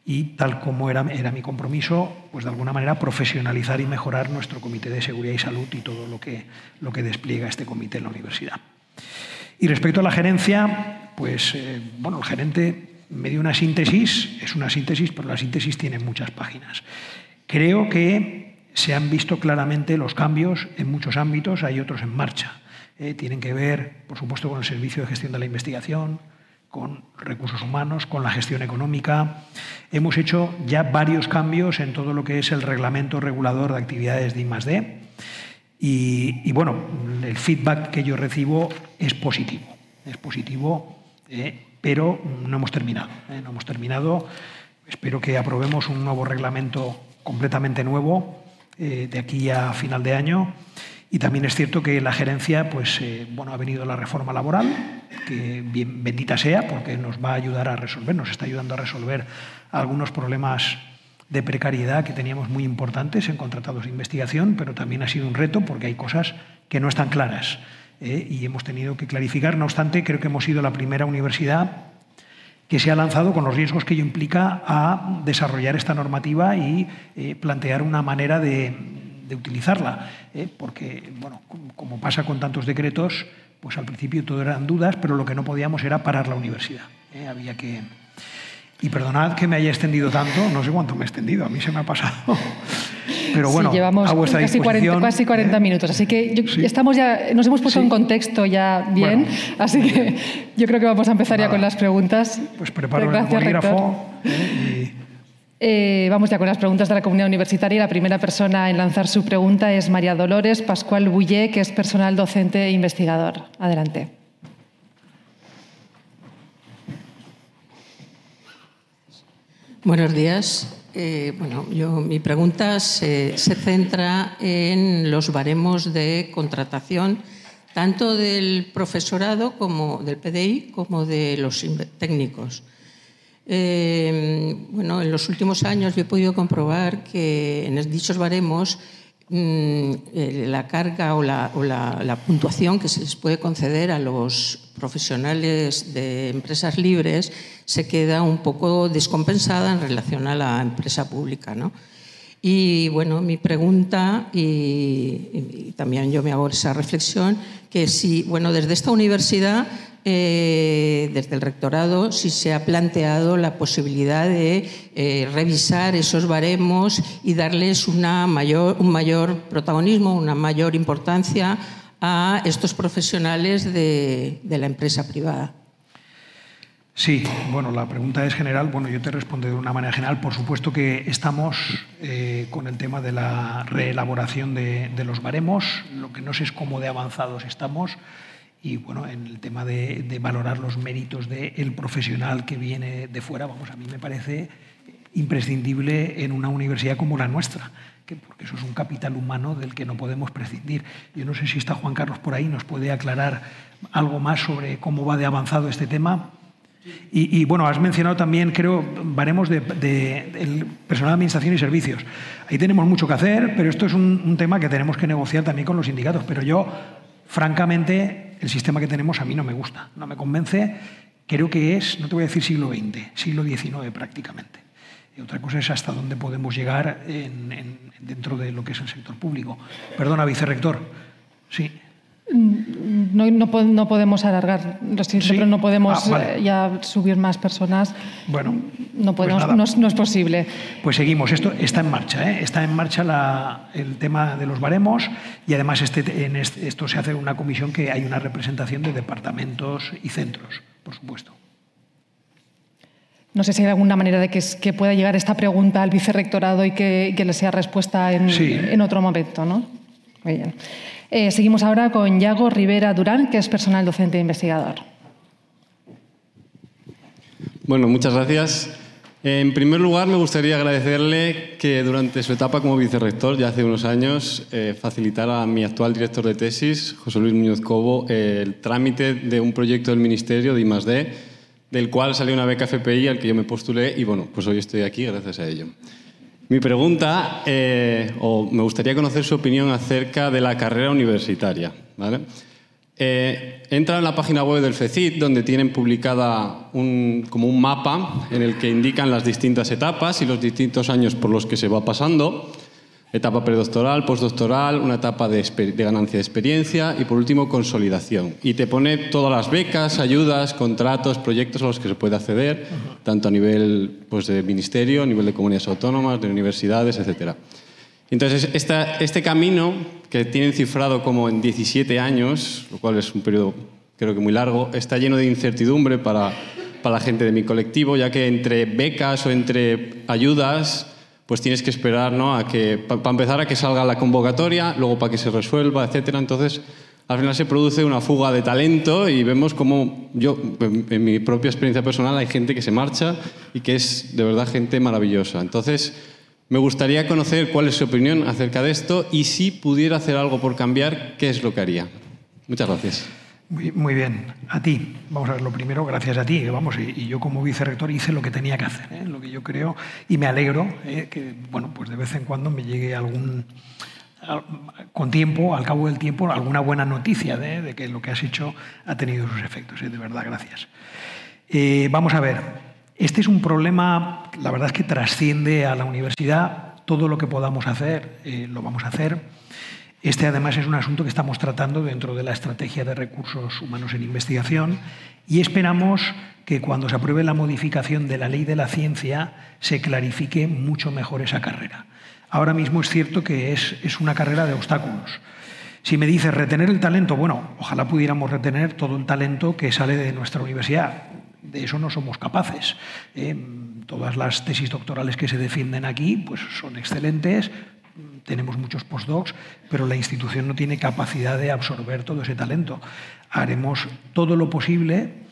y, tal como era mi compromiso, pues de alguna manera profesionalizar y mejorar nuestro Comité de Seguridad y Salud y todo lo que despliega este comité en la universidad. Y respecto a la gerencia, pues bueno, el gerente... me dio una síntesis, es una síntesis, pero la síntesis tiene muchas páginas. Creo que se han visto claramente los cambios en muchos ámbitos, hay otros en marcha. Tienen que ver, por supuesto, con el servicio de gestión de la investigación, con recursos humanos, con la gestión económica. Hemos hecho ya varios cambios en todo lo que es el reglamento regulador de actividades de I+D. Y bueno, el feedback que yo recibo es positivo. Es positivo. Pero no hemos terminado. Espero que aprobemos un nuevo reglamento completamente nuevo de aquí a final de año. Y también es cierto que la gerencia, pues bueno, ha venido la reforma laboral, que bien, bendita sea, porque nos va a ayudar a resolver, nos está ayudando a resolver algunos problemas de precariedad que teníamos muy importantes en contratados de investigación, pero también ha sido un reto porque hay cosas que no están claras. Y hemos tenido que clarificar. No obstante, creo que hemos sido la primera universidad que se ha lanzado con los riesgos que ello implica a desarrollar esta normativa y plantear una manera de utilizarla. Porque, bueno, como pasa con tantos decretos, pues al principio todo eran dudas, pero lo que no podíamos era parar la universidad. Había que... Y perdonad que me haya extendido tanto, no sé cuánto me he extendido, a mí se me ha pasado... Pero bueno, sí, llevamos a vuestra casi 40 minutos, así que sí. Estamos ya, nos hemos puesto en contexto ya bien, bueno, así que yo creo que vamos a empezar ya con las preguntas. Pues preparo el bolígrafo Vamos ya con las preguntas de la comunidad universitaria. La primera persona en lanzar su pregunta es María Dolores Pascual Bullé, que es personal docente e investigador. Adelante. Buenos días. Mi pregunta se centra en los baremos de contratación tanto del profesorado como del PDI como de los técnicos. En los últimos años yo he podido comprobar que en dichos baremos la carga o la puntuación que se les puede conceder a los profesionales de empresas libres se queda un poco descompensada en relación a la empresa pública, ¿no? Y bueno, mi pregunta, y también yo me hago esa reflexión, que si, bueno, desde esta universidad, desde el rectorado, si se ha planteado la posibilidad de revisar esos baremos y darles un mayor protagonismo, una mayor importancia a estos profesionales de la empresa privada. Sí, bueno, la pregunta es general. Bueno, yo te respondo de una manera general. Por supuesto que estamos con el tema de la reelaboración de los baremos. Lo que no sé es cómo de avanzados estamos. Y bueno, en el tema de valorar los méritos del profesional que viene de fuera, vamos, a mí me parece imprescindible en una universidad como la nuestra, porque eso es un capital humano del que no podemos prescindir. Yo no sé si está Juan Carlos por ahí, nos puede aclarar algo más sobre cómo va de avanzado este tema. Y bueno, has mencionado también, creo, baremos del personal de administración y servicios. Ahí tenemos mucho que hacer, pero esto es un tema que tenemos que negociar también con los sindicatos. Pero yo, francamente, el sistema que tenemos a mí no me gusta, no me convence. Creo que es, no te voy a decir siglo XX, siglo XIX prácticamente. Y otra cosa es hasta dónde podemos llegar dentro de lo que es el sector público. Perdona, vicerrector. Sí. No podemos alargar, lo siento, ¿sí? Pero no podemos vale, ya subir más personas. Bueno, no podemos, pues no es posible. Pues seguimos. Esto está en marcha, ¿eh? Está en marcha el tema de los baremos y además esto se hace en una comisión que hay una representación de departamentos y centros, por supuesto. No sé si hay alguna manera de que pueda llegar esta pregunta al vicerrectorado y que le sea respuesta en otro momento, ¿no? Muy bien. Seguimos ahora con Iago Rivera Durán, que es personal docente e investigador. Bueno, muchas gracias. En primer lugar, me gustaría agradecerle que durante su etapa como vicerrector, ya hace unos años, facilitara a mi actual director de tesis, José Luis Muñoz Cobo, el trámite de un proyecto del Ministerio de I+D, del cual salió una beca FPI al que yo me postulé y, bueno, pues hoy estoy aquí gracias a ello. Mi pregunta, me gustaría conocer su opinión acerca de la carrera universitaria, ¿vale? Entra en la página web del FECIT, donde tienen publicada como un mapa en el que indican las distintas etapas y los distintos años por los que se va pasando. Etapa predoctoral, postdoctoral, una etapa de ganancia de experiencia y, por último, consolidación. Y te pone todas las becas, ayudas, contratos, proyectos a los que se puede acceder, tanto a nivel de ministerio, a nivel de comunidades autónomas, de universidades, etc. Entonces, este camino, que tienen cifrado como en 17 años, lo cual es un periodo creo que muy largo, está lleno de incertidumbre para la gente de mi colectivo, ya que entre becas o entre ayudas pues tienes que esperar, ¿no?, para empezar a que salga la convocatoria, luego para que se resuelva, etcétera. Entonces, al final se produce una fuga de talento y vemos cómo yo, en mi propia experiencia personal, hay gente que se marcha y que es, de verdad, gente maravillosa. Entonces, me gustaría conocer cuál es su opinión acerca de esto y si pudiera hacer algo por cambiar, ¿qué es lo que haría? Muchas gracias. Muy bien. A ti. Vamos a ver, lo primero, gracias a ti. Vamos, y yo como vicerrector hice lo que tenía que hacer, ¿eh? Lo que yo creo, y me alegro que, bueno, pues de vez en cuando me llegue al cabo del tiempo, alguna buena noticia de que lo que has hecho ha tenido sus efectos, ¿eh? De verdad, gracias. Vamos a ver. Este es un problema, la verdad es que trasciende a la universidad. Todo lo que podamos hacer, lo vamos a hacer. Este, además, es un asunto que estamos tratando dentro de la Estrategia de Recursos Humanos en Investigación y esperamos que cuando se apruebe la modificación de la Ley de la Ciencia se clarifique mucho mejor esa carrera. Ahora mismo es cierto que es una carrera de obstáculos. Si me dices retener el talento, bueno, ojalá pudiéramos retener todo el talento que sale de nuestra universidad. de eso no somos capaces. Todas las tesis doctorales que se defienden aquí pues son excelentes, tenemos muchos postdocs, pero la institución no tiene capacidad de absorber todo ese talento. Haremos todo lo posible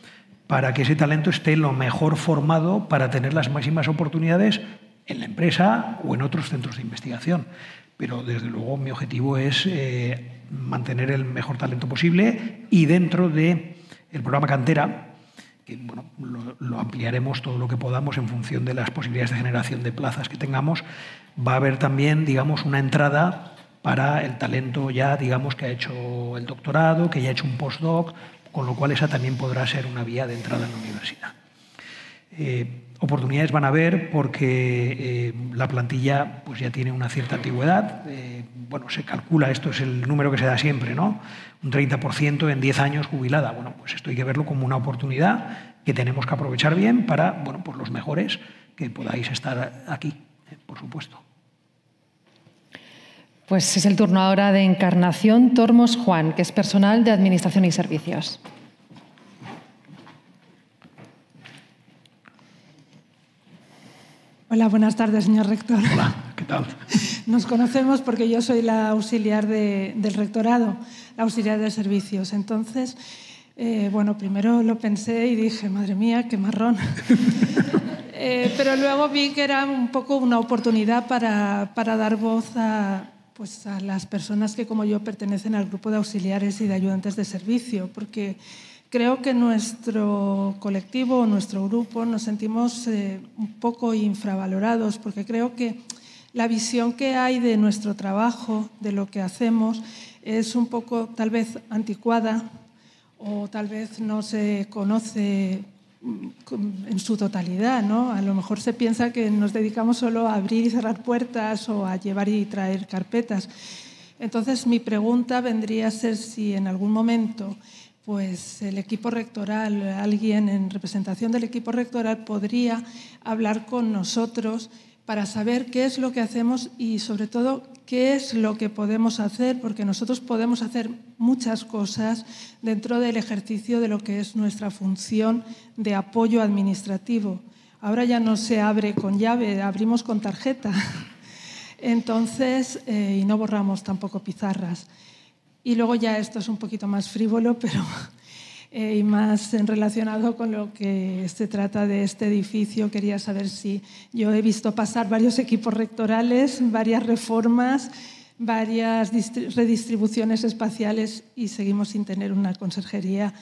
para que ese talento esté lo mejor formado para tener las máximas oportunidades en la empresa o en otros centros de investigación. Pero, desde luego, mi objetivo es mantener el mejor talento posible y dentro del programa Cantera, que bueno, lo ampliaremos todo lo que podamos en función de las posibilidades de generación de plazas que tengamos, va a haber también, digamos, una entrada para el talento ya, digamos, que ha hecho el doctorado, que ya ha hecho un postdoc, con lo cual esa también podrá ser una vía de entrada en la universidad. Oportunidades van a haber porque la plantilla pues ya tiene una cierta antigüedad. Bueno, se calcula, esto es el número que se da siempre, ¿no? Un 30% en 10 años jubilada. Bueno, pues esto hay que verlo como una oportunidad que tenemos que aprovechar bien para, bueno, pues los mejores que podáis estar aquí, por supuesto. Pues es el turno ahora de Encarnación Tormos Juan, que es personal de Administración y Servicios. Hola, buenas tardes, señor rector. Hola, ¿qué tal? Nos conocemos porque yo soy la auxiliar del rectorado, la auxiliar de servicios. Entonces, bueno, primero lo pensé y dije, madre mía, qué marrón. Pero luego vi que era un poco una oportunidad para dar voz a las personas que, como yo, pertenecen al grupo de auxiliares y de ayudantes de servicio, porque creo que nuestro colectivo, nuestro grupo, nos sentimos un poco infravalorados, porque creo que la visión que hay de nuestro trabajo, de lo que hacemos, es un poco tal vez anticuada o tal vez no se conoce en su totalidad, ¿no? A lo mejor se piensa que nos dedicamos solo a abrir y cerrar puertas o a llevar y traer carpetas. Entonces, mi pregunta vendría a ser si en algún momento pues el equipo rectoral, alguien en representación del equipo rectoral podría hablar con nosotros para saber qué es lo que hacemos y, sobre todo, qué es lo que podemos hacer, porque nosotros podemos hacer muchas cosas dentro del ejercicio de lo que es nuestra función de apoyo administrativo. Ahora ya no se abre con llave, abrimos con tarjeta. Entonces, y no borramos tampoco pizarras. Y luego ya esto es un poquito más frívolo, pero y más relacionado con lo que se trata de este edificio. Quería saber si yo he visto pasar varios equipos rectorales, varias reformas, varias redistribuciones espaciales y seguimos sin tener una conserjería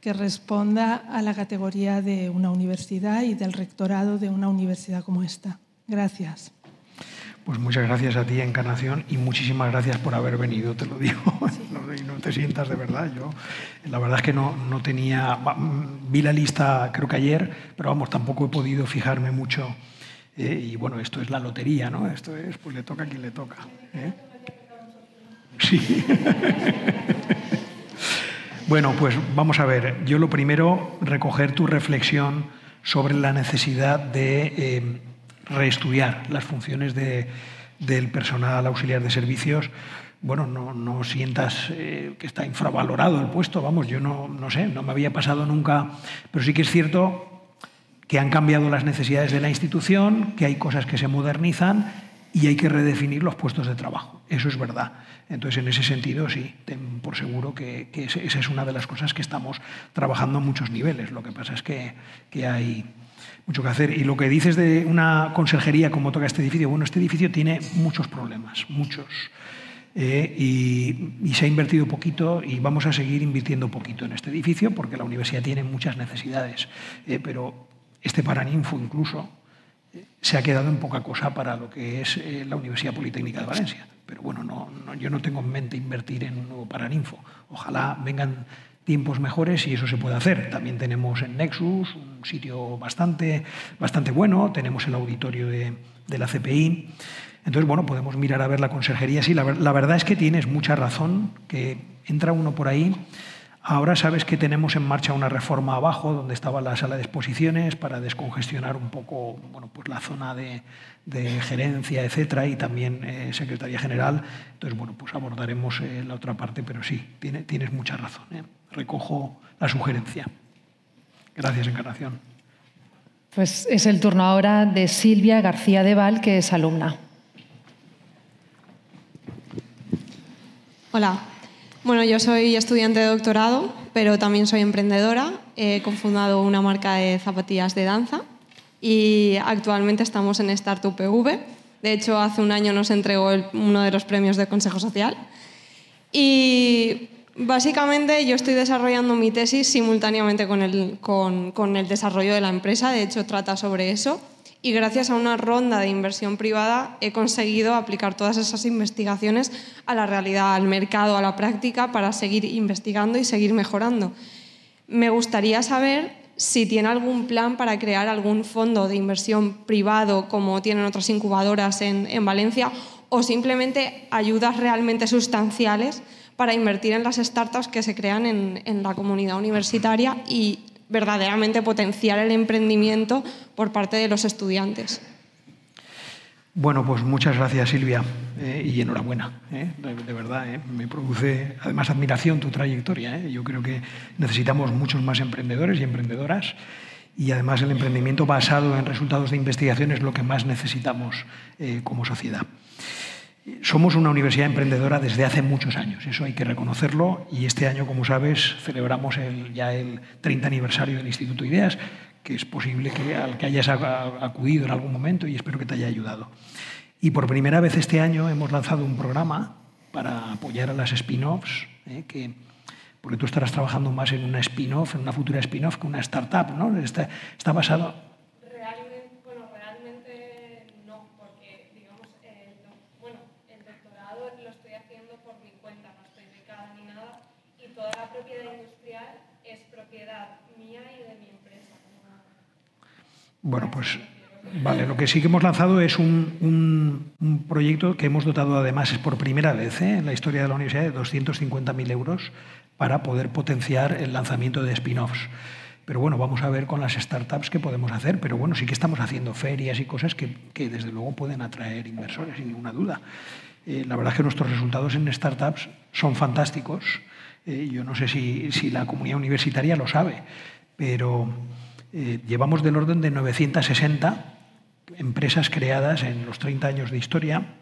que responda a la categoría de una universidad y del rectorado de una universidad como esta. Gracias. Pues muchas gracias a ti, Encarnación, y muchísimas gracias por haber venido, te lo digo. Sí. No te sientas, de verdad. Yo, la verdad es que no tenía... Vi la lista, creo que ayer, pero vamos, tampoco he podido fijarme mucho. Y bueno, esto es la lotería, ¿no? Esto es, pues le toca a quien le toca. Sí. Bueno, pues vamos a ver. Yo lo primero, recoger tu reflexión sobre la necesidad de... reestudiar las funciones del personal auxiliar de servicios. Bueno, no sientas que está infravalorado el puesto, vamos, yo no sé, no me había pasado nunca, pero sí que es cierto que han cambiado las necesidades de la institución, que hay cosas que se modernizan y hay que redefinir los puestos de trabajo, eso es verdad. Entonces, en ese sentido, sí, ten por seguro que esa es una de las cosas que estamos trabajando a muchos niveles, lo que pasa es que hay mucho que hacer. Y lo que dices de una conserjería como toca este edificio, bueno, este edificio tiene muchos problemas, muchos. Y se ha invertido poquito y vamos a seguir invirtiendo poquito en este edificio porque la universidad tiene muchas necesidades. Pero este Paraninfo incluso se ha quedado en poca cosa para lo que es la Universidad Politécnica de Valencia. Pero bueno, yo no tengo en mente invertir en un nuevo Paraninfo. Ojalá vengan tiempos mejores y eso se puede hacer. También tenemos en Nexus un sitio bastante bueno, tenemos el auditorio de la CPI. Entonces, bueno, podemos mirar a ver la conserjería. Sí, la verdad es que tienes mucha razón, que entra uno por ahí. Ahora sabes que tenemos en marcha una reforma abajo, donde estaba la sala de exposiciones, para descongestionar un poco, bueno, pues la zona de gerencia, etcétera, y también Secretaría General. Entonces, bueno, pues abordaremos la otra parte, pero sí, tienes mucha razón. Recojo la sugerencia. Gracias, Encarnación. Pues es el turno ahora de Silvia García Deval, que es alumna. Hola. Bueno, yo soy estudiante de doctorado, pero también soy emprendedora. He cofundado una marca de zapatillas de danza y actualmente estamos en Start UPV. De hecho, hace un año nos entregó uno de los premios del Consejo Social. Y básicamente yo estoy desarrollando mi tesis simultáneamente con el desarrollo de la empresa. De hecho, trata sobre eso. Y gracias a una ronda de inversión privada he conseguido aplicar todas esas investigaciones a la realidad, al mercado, a la práctica, para seguir investigando y seguir mejorando. Me gustaría saber si tiene algún plan para crear algún fondo de inversión privado, como tienen otras incubadoras en Valencia, o simplemente ayudas realmente sustanciales para invertir en las startups que se crean en la comunidad universitaria y verdaderamente potenciar el emprendimiento por parte de los estudiantes. Bueno, pues muchas gracias, Silvia, y enhorabuena, de verdad. Me produce además admiración tu trayectoria. Yo creo que necesitamos muchos más emprendedores y emprendedoras, y además el emprendimiento basado en resultados de investigación es lo que más necesitamos como sociedad. Somos una universidad emprendedora desde hace muchos años, eso hay que reconocerlo, y este año, como sabes, celebramos ya el 30 aniversario del Instituto Ideas, que es posible al que hayas acudido en algún momento, y espero que te haya ayudado. Y por primera vez este año hemos lanzado un programa para apoyar a las spin-offs, porque tú estarás trabajando más en una spin-off, en una futura spin-off, que una startup, ¿no? Está basado... Bueno, pues vale, lo que sí que hemos lanzado es un proyecto que hemos dotado, además, es por primera vez en la historia de la universidad, de 250.000 euros para poder potenciar el lanzamiento de spin-offs. Pero bueno, vamos a ver con las startups qué podemos hacer, pero bueno, sí que estamos haciendo ferias y cosas que desde luego pueden atraer inversores, sin ninguna duda. La verdad es que nuestros resultados en startups son fantásticos. Yo no sé si la comunidad universitaria lo sabe, pero... llevamos del orden de 960 empresas creadas en los 30 años de historia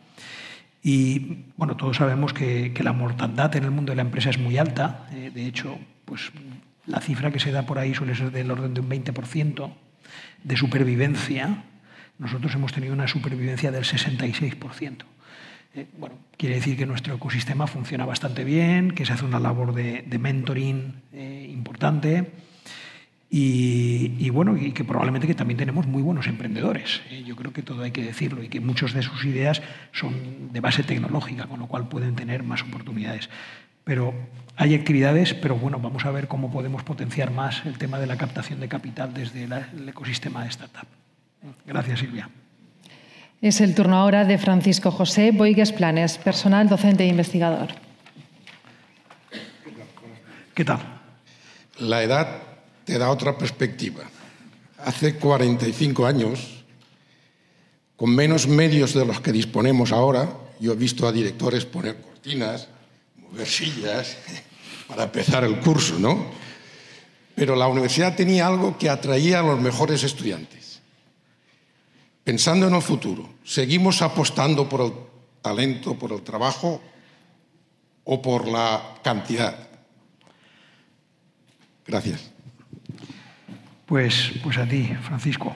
y, bueno, todos sabemos que la mortandad en el mundo de la empresa es muy alta. De hecho, pues la cifra que se da por ahí suele ser del orden de un 20% de supervivencia. Nosotros hemos tenido una supervivencia del 66%. Bueno, quiere decir que nuestro ecosistema funciona bastante bien, que se hace una labor de mentoring importante. Y bueno, y que probablemente que también tenemos muy buenos emprendedores. Yo creo que todo hay que decirlo, y que muchas de sus ideas son de base tecnológica, con lo cual pueden tener más oportunidades. Pero hay actividades, pero bueno, vamos a ver cómo podemos potenciar más el tema de la captación de capital desde el ecosistema de startup. Gracias, Silvia. Es el turno ahora de Francisco José Boigues Planes, personal docente e investigador. ¿Qué tal? La edad te da otra perspectiva. Hace 45 años, con menos medios de los que disponemos ahora, yo he visto a directores poner cortinas, mover sillas para empezar el curso, ¿no? Pero la universidad tenía algo que atraía a los mejores estudiantes. Pensando en el futuro, ¿seguimos apostando por el talento, por el trabajo o por la cantidad? Gracias. Pues a ti, Francisco,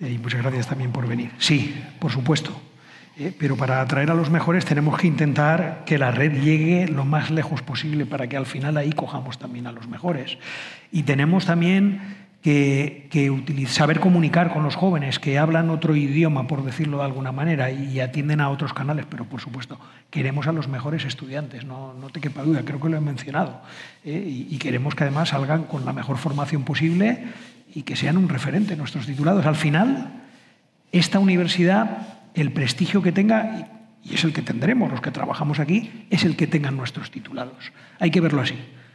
y muchas gracias también por venir. Sí, por supuesto, pero para atraer a los mejores tenemos que intentar que la red llegue lo más lejos posible para que al final ahí cojamos también a los mejores. Y tenemos también que saber comunicar con los jóvenes que hablan otro idioma, por decirlo de alguna manera, y atienden a otros canales, pero por supuesto queremos a los mejores estudiantes, no te quepa duda, creo que lo he mencionado, y queremos que además salgan con la mejor formación posible y que sean un referente nuestros titulados. Al final, esta universidad, el prestigio que tenga, y es el que tendremos los que trabajamos aquí, es el que tengan nuestros titulados. Hay que verlo así.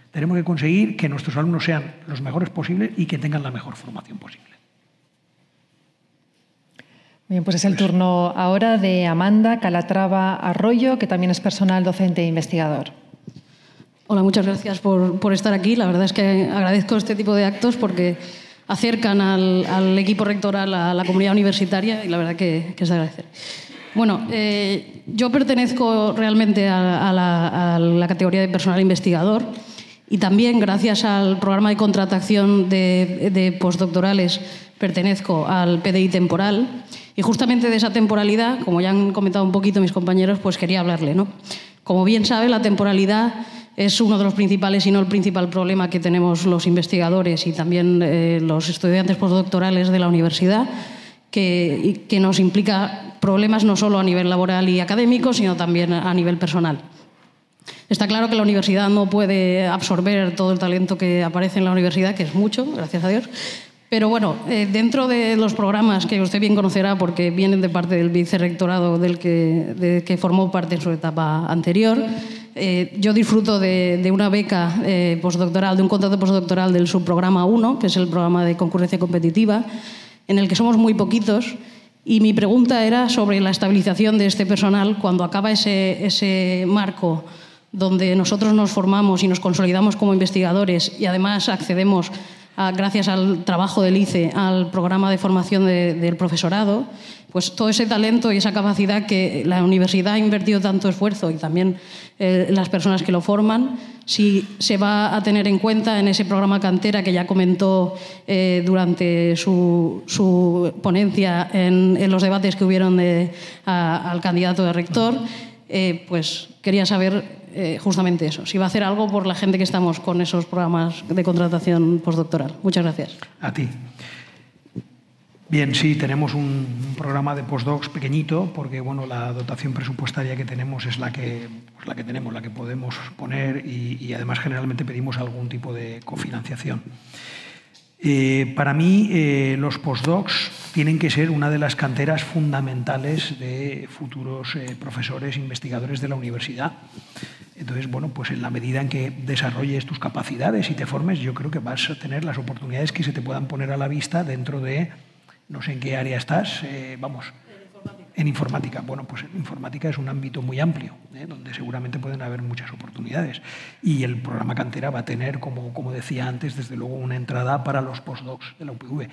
Tenemos que conseguir que nuestros alumnos sean los mejores posibles y que tengan la mejor formación posible. Bien, pues es el turno ahora de Amanda Calatrava Arroyo, que también es personal docente e investigador. Hola, muchas gracias por estar aquí. La verdad es que agradezco este tipo de actos porque acercan al equipo rectoral a la comunidad universitaria y la verdad que es de agradecer. Bueno, yo pertenezco realmente a la categoría de personal investigador y también gracias al programa de contratación de postdoctorales pertenezco al PDI temporal y justamente de esa temporalidad, como ya han comentado un poquito mis compañeros, pues quería hablarle, ¿no? Como bien sabe, la temporalidad es uno de los principales, si no el principal problema que tenemos los investigadores y también los estudiantes postdoctorales de la universidad, que nos implica problemas no solo a nivel laboral y académico, sino también a nivel personal. Está claro que la universidad no puede absorber todo el talento que aparece en la universidad, que es mucho, gracias a Dios, pero bueno, dentro de los programas que usted bien conocerá porque vienen de parte del vicerrectorado del que formó parte en su etapa anterior, yo disfruto de una beca postdoctoral, de un contrato postdoctoral del subprograma 1, que es el programa de concurrencia competitiva, en el que somos muy poquitos, y mi pregunta era sobre la estabilización de este personal cuando acaba ese marco donde nosotros nos formamos y nos consolidamos como investigadores y además accedemos, gracias al trabajo del ICE, al programa de formación del profesorado, pues todo ese talento y esa capacidad que la universidad ha invertido tanto esfuerzo y también las personas que lo forman, si se va a tener en cuenta en ese programa cantera que ya comentó durante su ponencia en los debates que hubieron al candidato de rector, pues quería saber justamente eso, si va a hacer algo por la gente que estamos con esos programas de contratación postdoctoral. Muchas gracias. A ti. Bien, sí, tenemos un programa de postdocs pequeñito porque bueno, la dotación presupuestaria que tenemos es la que podemos poner y además generalmente pedimos algún tipo de cofinanciación. Para mí, los postdocs tienen que ser una de las canteras fundamentales de futuros profesores, investigadores de la universidad. Entonces, bueno, pues en la medida en que desarrolles tus capacidades y te formes, yo creo que vas a tener las oportunidades que se te puedan poner a la vista dentro de, no sé en qué área estás, vamos, en informática. Bueno, pues en informática es un ámbito muy amplio, donde seguramente pueden haber muchas oportunidades. Y el programa cantera va a tener, como decía antes, desde luego una entrada para los postdocs de la UPV.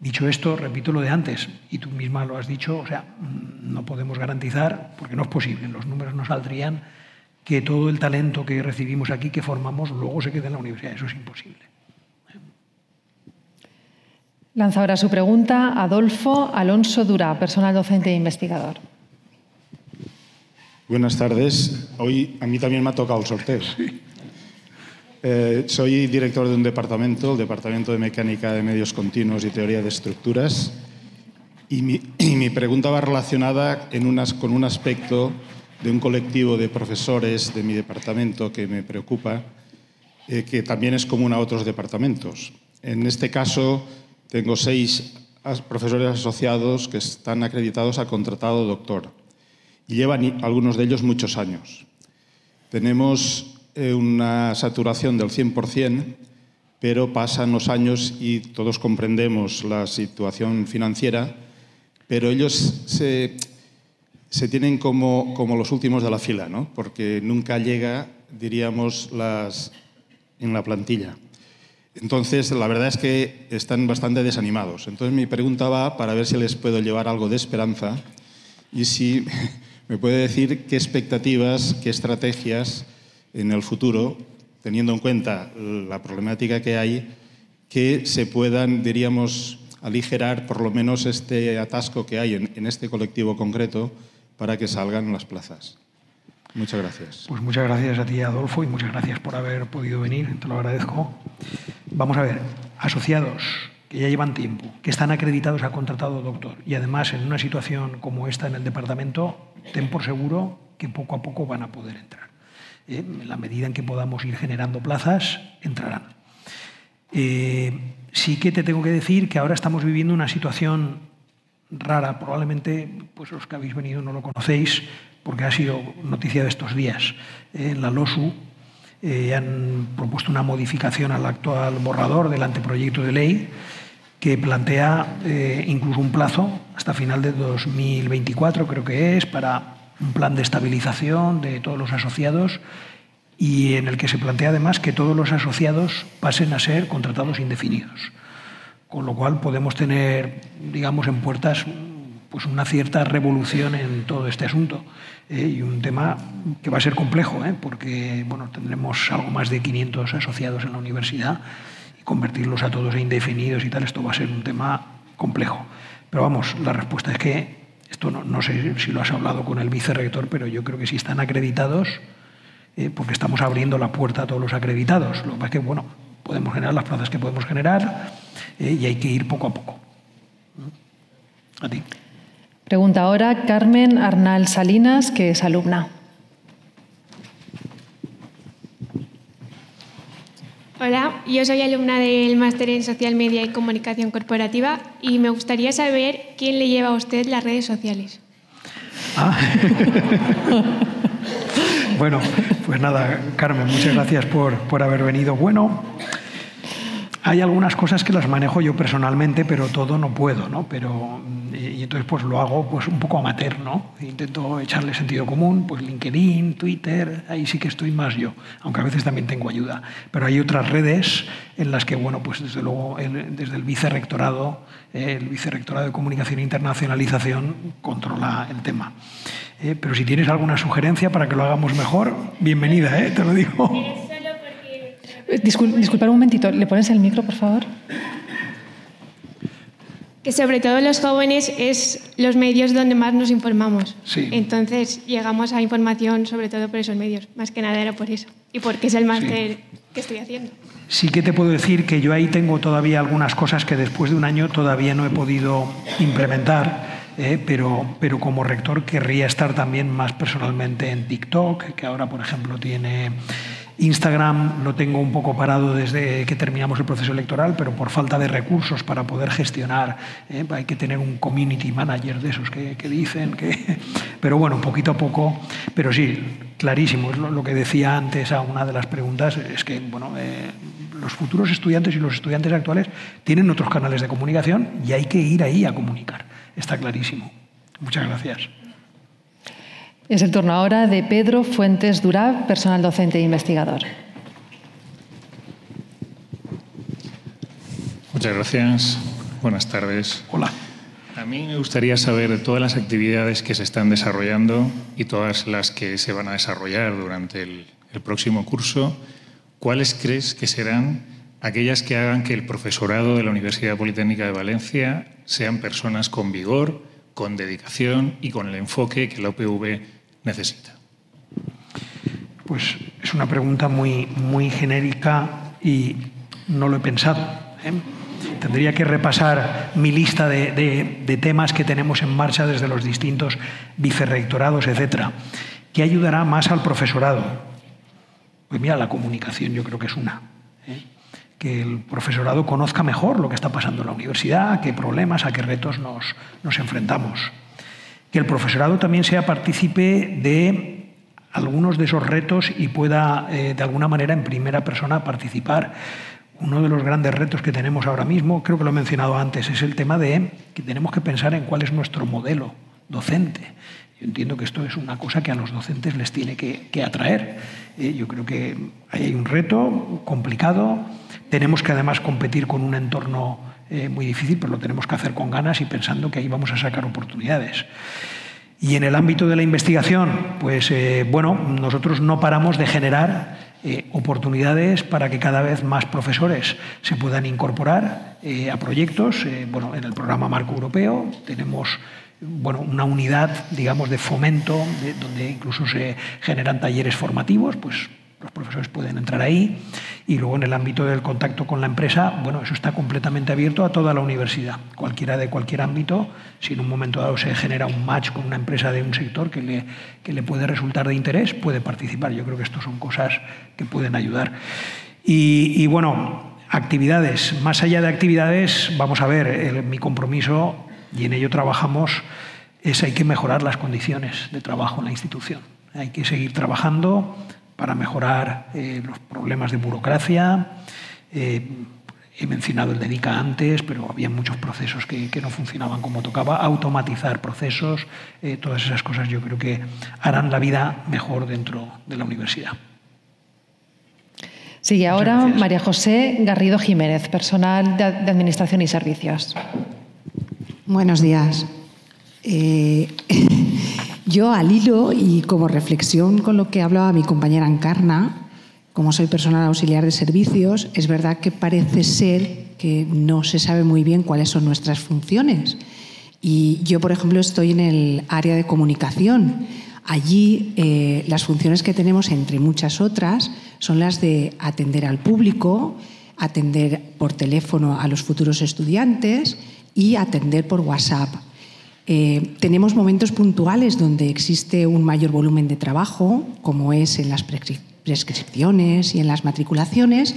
Dicho esto, repito lo de antes, y tú misma lo has dicho, o sea, no podemos garantizar, porque no es posible, los números no saldrían, que todo el talento que recibimos aquí, que formamos, luego se quede en la universidad. Eso es imposible. Lanza ahora su pregunta Adolfo Alonso Durá, personal docente e investigador. Buenas tardes. Hoy a mí también me ha tocado el sorteo. Sí. Soy director de un departamento, el Departamento de Mecánica de Medios Continuos y Teoría de Estructuras, y mi pregunta va relacionada con un aspecto de un colectivo de profesores de mi departamento que me preocupa, que también es común a otros departamentos. En este caso, tengo 6 profesores asociados que están acreditados a contratado doctor y llevan algunos de ellos muchos años. Tenemos una saturación del 100%, pero pasan los años y todos comprendemos la situación financiera, pero ellos se tienen como los últimos de la fila, ¿no? Porque nunca llega, diríamos, en la plantilla. Entonces, la verdad es que están bastante desanimados. Entonces, mi pregunta va para ver si les puedo llevar algo de esperanza y si me puede decir qué expectativas, qué estrategias en el futuro, teniendo en cuenta la problemática que hay, que se puedan, diríamos, aligerar por lo menos este atasco que hay en este colectivo concreto para que salgan las plazas. Muchas gracias. Pues muchas gracias a ti, Adolfo, y muchas gracias por haber podido venir, te lo agradezco. Vamos a ver, asociados que ya llevan tiempo, que están acreditados a contratado doctor y además en una situación como esta en el departamento, ten por seguro que poco a poco van a poder entrar. En la medida en que podamos ir generando plazas, entrarán. Sí que te tengo que decir que ahora estamos viviendo una situación rara, probablemente pues los que habéis venido no lo conocéis, porque ha sido noticia de estos días. En la LOSU han propuesto una modificación al actual borrador del anteproyecto de ley que plantea incluso un plazo hasta final de 2024, creo que es, para un plan de estabilización de todos los asociados y en el que se plantea además que todos los asociados pasen a ser contratados indefinidos. Con lo cual podemos tener, digamos, en puertas pues una cierta revolución en todo este asunto. Y un tema que va a ser complejo, porque bueno, tendremos algo más de 500 asociados en la universidad y convertirlos a todos a indefinidos y tal, esto va a ser un tema complejo. Pero vamos, la respuesta es que, esto no sé si lo has hablado con el vicerrector, pero yo creo que si están acreditados, porque estamos abriendo la puerta a todos los acreditados. Lo que pasa es que, bueno, podemos generar las plazas que podemos generar y hay que ir poco a poco. A ti. Pregunta ahora Carmen Arnal Salinas, que es alumna. Hola, yo soy alumna del Máster en Social Media y Comunicación Corporativa y me gustaría saber quién le lleva a usted las redes sociales. Ah. Bueno, pues nada, Carmen, muchas gracias por haber venido. Bueno, hay algunas cosas que las manejo yo personalmente, pero todo no puedo, ¿no? Pero, y entonces pues lo hago pues un poco amateur, ¿no? Intento echarle sentido común, pues LinkedIn, Twitter, ahí sí que estoy más yo, aunque a veces también tengo ayuda. Pero hay otras redes en las que, bueno, pues desde luego desde el Vicerrectorado de Comunicación e Internacionalización controla el tema. Pero si tienes alguna sugerencia para que lo hagamos mejor, bienvenida, te lo digo. Disculpad un momentito, ¿le pones el micro, por favor? Que sobre todo los jóvenes es los medios donde más nos informamos. Sí. Entonces llegamos a información sobre todo por esos medios, más que nada era por eso. Y porque es el máster que estoy haciendo. Sí que te puedo decir que yo ahí tengo todavía algunas cosas que después de un año todavía no he podido implementar. Pero como rector querría estar también más personalmente en TikTok, que ahora, por ejemplo, tiene Instagram. Lo tengo un poco parado desde que terminamos el proceso electoral, pero por falta de recursos para poder gestionar. Hay que tener un community manager de esos que dicen. Pero bueno, poquito a poco. Pero sí, clarísimo. Es lo que decía antes a una de las preguntas, es que bueno, los futuros estudiantes y los estudiantes actuales tienen otros canales de comunicación y hay que ir ahí a comunicar. Está clarísimo. Muchas gracias. Es el turno ahora de Pedro Fuentes Durá, personal docente e investigador. Muchas gracias. Buenas tardes. Hola. A mí me gustaría saber todas las actividades que se están desarrollando y todas las que se van a desarrollar durante el próximo curso. ¿Cuáles crees que serán aquellas que hagan que el profesorado de la Universidad Politécnica de Valencia sean personas con vigor, con dedicación y con el enfoque que la UPV necesita? Pues es una pregunta muy, muy genérica y no lo he pensado. Tendría que repasar mi lista de temas que tenemos en marcha desde los distintos vicerrectorados, etc. ¿Qué ayudará más al profesorado? Pues mira, la comunicación yo creo que es una. Que el profesorado conozca mejor lo que está pasando en la universidad, a qué problemas, a qué retos nos enfrentamos. Que el profesorado también sea partícipe de algunos de esos retos y pueda, de alguna manera, en primera persona participar. Uno de los grandes retos que tenemos ahora mismo, creo que lo he mencionado antes, es el tema de que tenemos que pensar en cuál es nuestro modelo docente. Yo entiendo que esto es una cosa que a los docentes les tiene que atraer. Yo creo que ahí hay un reto complicado. Tenemos que además competir con un entorno muy difícil, pero lo tenemos que hacer con ganas y pensando que ahí vamos a sacar oportunidades. Y en el ámbito de la investigación, pues bueno, nosotros no paramos de generar oportunidades para que cada vez más profesores se puedan incorporar a proyectos. Bueno, en el programa Marco Europeo tenemos bueno, una unidad, digamos, de fomento, donde incluso se generan talleres formativos, pues los profesores pueden entrar ahí. Y luego, en el ámbito del contacto con la empresa, bueno, eso está completamente abierto a toda la universidad. Cualquiera de cualquier ámbito, si en un momento dado se genera un match con una empresa de un sector que le puede resultar de interés, puede participar. Yo creo que esto son cosas que pueden ayudar. Y bueno, actividades. Más allá de actividades, vamos a ver, mi compromiso, y en ello trabajamos, es hay que mejorar las condiciones de trabajo en la institución. Hay que seguir trabajando para mejorar los problemas de burocracia. He mencionado el DEDICA antes, pero había muchos procesos que no funcionaban como tocaba. Automatizar procesos, todas esas cosas yo creo que harán la vida mejor dentro de la universidad. Sigue ahora María José Garrido Jiménez, personal de Administración y Servicios. Buenos días. Yo al hilo y como reflexión con lo que hablaba mi compañera Encarna, como soy personal auxiliar de servicios, es verdad que parece ser que no se sabe muy bien cuáles son nuestras funciones. Y yo, por ejemplo, estoy en el área de comunicación. Allí las funciones que tenemos, entre muchas otras, son las de atender al público, atender por teléfono a los futuros estudiantes y atender por WhatsApp. Tenemos momentos puntuales donde existe un mayor volumen de trabajo, como es en las prescripciones y en las matriculaciones,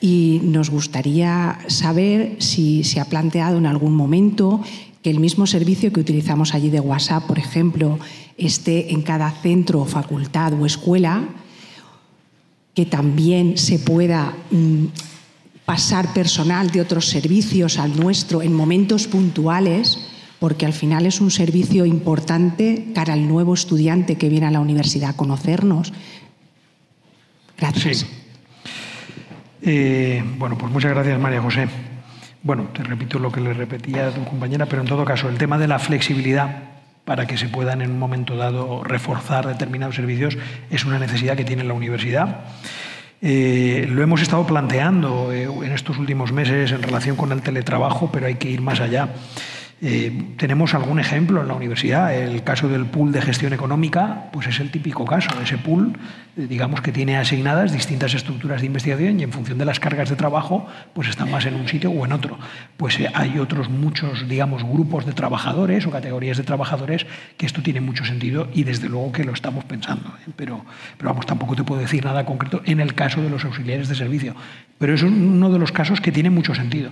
y nos gustaría saber si se ha planteado en algún momento que el mismo servicio que utilizamos allí de WhatsApp, por ejemplo, esté en cada centro, facultad o escuela, que también se pueda pasar personal de otros servicios al nuestro en momentos puntuales, porque al final es un servicio importante cara al nuevo estudiante que viene a la universidad a conocernos. Gracias. Sí. Bueno, pues muchas gracias, María José. Bueno, te repito lo que le repetía a tu compañera, pero en todo caso, el tema de la flexibilidad para que se puedan en un momento dado reforzar determinados servicios es una necesidad que tiene la universidad. Lo hemos estado planteando en estos últimos meses en relación con el teletrabajo, pero hay que ir más allá. Tenemos algún ejemplo en la universidad. El caso del pool de gestión económica, pues es el típico caso. Ese pool, digamos que tiene asignadas distintas estructuras de investigación y en función de las cargas de trabajo, pues están más en un sitio o en otro. Pues hay otros muchos, digamos, grupos de trabajadores o categorías de trabajadores que esto tiene mucho sentido y desde luego que lo estamos pensando. Pero vamos, tampoco te puedo decir nada concreto en el caso de los auxiliares de servicio. Pero es uno de los casos que tiene mucho sentido.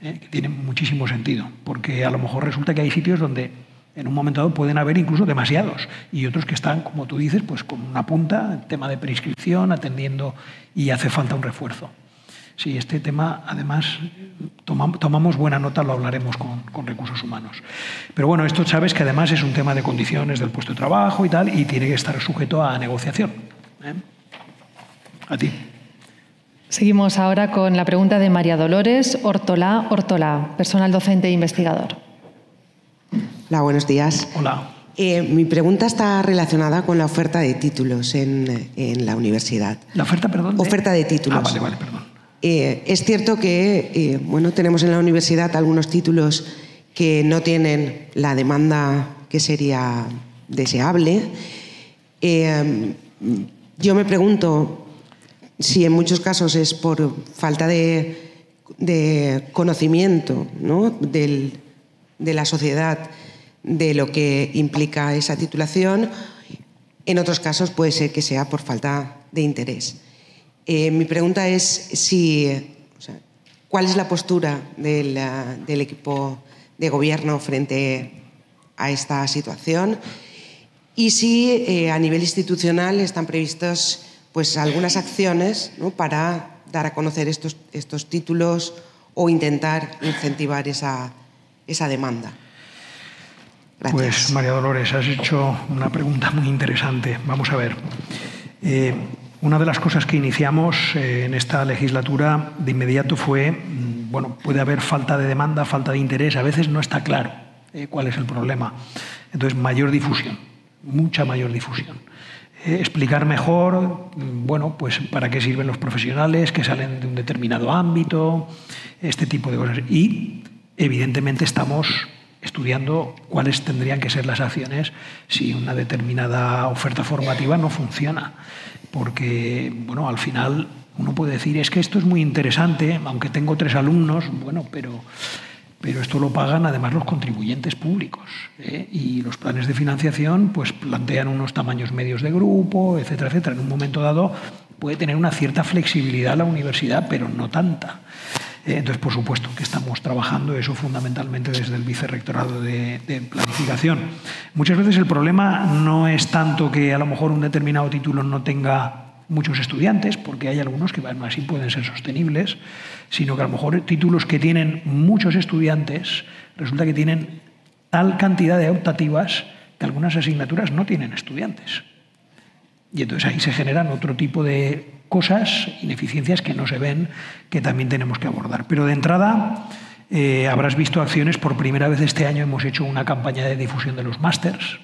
Que tienen muchísimo sentido, porque a lo mejor resulta que hay sitios donde en un momento dado pueden haber incluso demasiados y otros que están, como tú dices, pues con una punta, tema de prescripción, atendiendo y hace falta un refuerzo. Sí, este tema, además, tomamos buena nota, lo hablaremos con recursos humanos. Pero bueno, esto sabes que además es un tema de condiciones del puesto de trabajo y tal, y tiene que estar sujeto a negociación. A ti. Seguimos ahora con la pregunta de María Dolores Hortolá Hortolá, personal docente e investigador. Hola, buenos días. Hola. Mi pregunta está relacionada con la oferta de títulos en la universidad. ¿La oferta, perdón? Oferta de títulos. Ah, vale, vale, perdón. Es cierto que bueno, tenemos en la universidad algunos títulos que no tienen la demanda que sería deseable. Yo me pregunto si en muchos casos es por falta de conocimiento, ¿no?, de la sociedad, de lo que implica esa titulación. En otros casos puede ser que sea por falta de interés. Mi pregunta es si, o sea, ¿cuál es la postura del equipo de gobierno frente a esta situación? Y si a nivel institucional están previstos pues algunas acciones, ¿no?, para dar a conocer estos títulos o intentar incentivar esa demanda. Gracias. Pues, María Dolores, has hecho una pregunta muy interesante. Vamos a ver. Una de las cosas que iniciamos en esta legislatura de inmediato fue, bueno, puede haber falta de demanda, falta de interés. A veces no está claro cuál es el problema. Entonces, mayor difusión, mucha mayor difusión. Explicar mejor, bueno, pues para qué sirven los profesionales que salen de un determinado ámbito, este tipo de cosas. Y, evidentemente, estamos estudiando cuáles tendrían que ser las acciones si una determinada oferta formativa no funciona. Porque, bueno, al final uno puede decir, es que esto es muy interesante, aunque tengo 3 alumnos, bueno, pero esto lo pagan además los contribuyentes públicos, ¿eh? Y los planes de financiación pues plantean unos tamaños medios de grupo, etcétera, etcétera. En un momento dado puede tener una cierta flexibilidad la universidad, pero no tanta. Entonces, por supuesto que estamos trabajando eso fundamentalmente desde el Vicerrectorado de Planificación. Muchas veces el problema no es tanto que a lo mejor un determinado título no tenga muchos estudiantes, porque hay algunos que van así pueden ser sostenibles, sino que a lo mejor títulos que tienen muchos estudiantes resulta que tienen tal cantidad de optativas que algunas asignaturas no tienen estudiantes. Y entonces ahí se generan otro tipo de cosas, ineficiencias que no se ven, que también tenemos que abordar. Pero de entrada, habrás visto acciones. Por primera vez este año hemos hecho una campaña de difusión de los másters.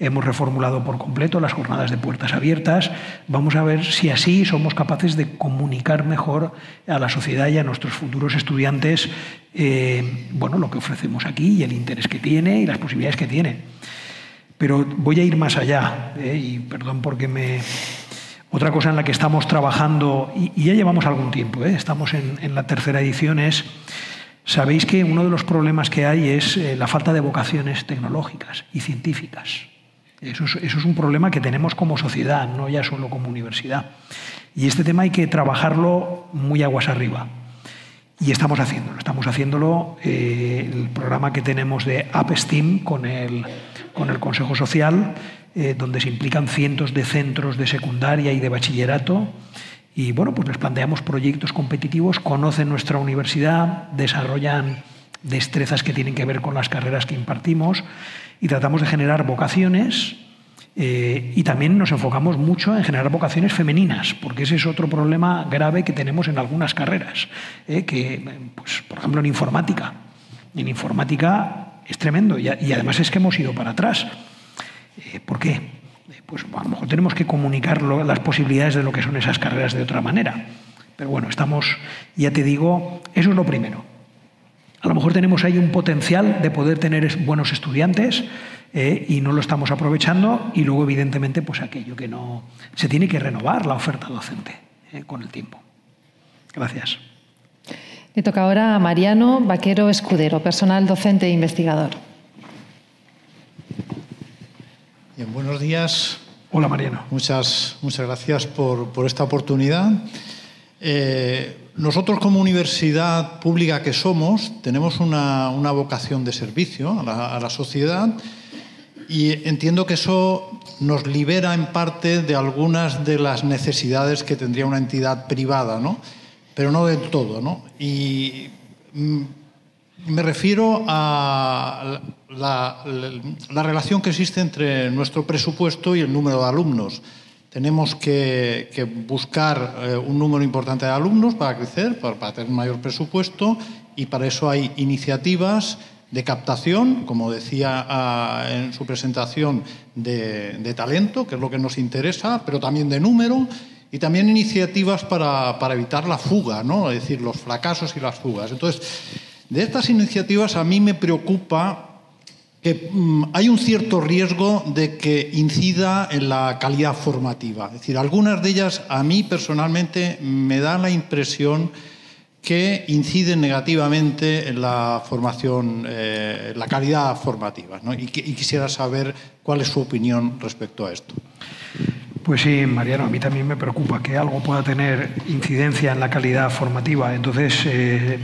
Hemos reformulado por completo las jornadas de puertas abiertas. Vamos a ver si así somos capaces de comunicar mejor a la sociedad y a nuestros futuros estudiantes bueno, lo que ofrecemos aquí y el interés que tiene y las posibilidades que tiene. Pero voy a ir más allá, y perdón porque me... Otra cosa en la que estamos trabajando, y ya llevamos algún tiempo, estamos en la tercera edición, es... Sabéis que uno de los problemas que hay es la falta de vocaciones tecnológicas y científicas. Eso es un problema que tenemos como sociedad, no ya solo como universidad. Y este tema hay que trabajarlo muy aguas arriba. Y estamos haciéndolo. El programa que tenemos de UpSTEAM con el Consejo Social, donde se implican cientos de centros de secundaria y de bachillerato. Y bueno, pues les planteamos proyectos competitivos, conocen nuestra universidad, desarrollan destrezas que tienen que ver con las carreras que impartimos y tratamos de generar vocaciones y también nos enfocamos mucho en generar vocaciones femeninas, porque ese es otro problema grave que tenemos en algunas carreras, que pues, por ejemplo en informática es tremendo y además es que hemos ido para atrás. ¿Por qué? Pues a lo mejor tenemos que comunicar las posibilidades de lo que son esas carreras de otra manera. Pero bueno, estamos, ya te digo, eso es lo primero. A lo mejor tenemos ahí un potencial de poder tener buenos estudiantes y no lo estamos aprovechando. Y luego, evidentemente, pues aquello que no... Se tiene que renovar la oferta docente con el tiempo. Gracias. Le toca ahora a Mariano Vaquero Escudero, personal docente e investigador. Bien, buenos días. Hola, Mariano. Muchas gracias por esta oportunidad. Nosotros, como universidad pública que somos, tenemos una vocación de servicio a la sociedad y entiendo que eso nos libera en parte de algunas de las necesidades que tendría una entidad privada, ¿no? Pero no del todo, ¿no? Y me refiero a la relación que existe entre nuestro presupuesto y el número de alumnos. Tenemos que buscar un número importante de alumnos para crecer, para tener mayor presupuesto, y para eso hay iniciativas de captación, como decía en su presentación, de talento, que es lo que nos interesa, pero también de número, y también iniciativas para evitar la fuga, ¿no? Es decir, los fracasos y las fugas. Entonces, de estas iniciativas a mí me preocupa que hay un cierto riesgo de que incida en la calidad formativa. Es decir, algunas de ellas a mí personalmente me da la impresión que inciden negativamente en la formación, la calidad formativa, ¿no? Y quisiera saber cuál es su opinión respecto a esto. Pues sí, Mariano, a mí también me preocupa que algo pueda tener incidencia en la calidad formativa. Entonces,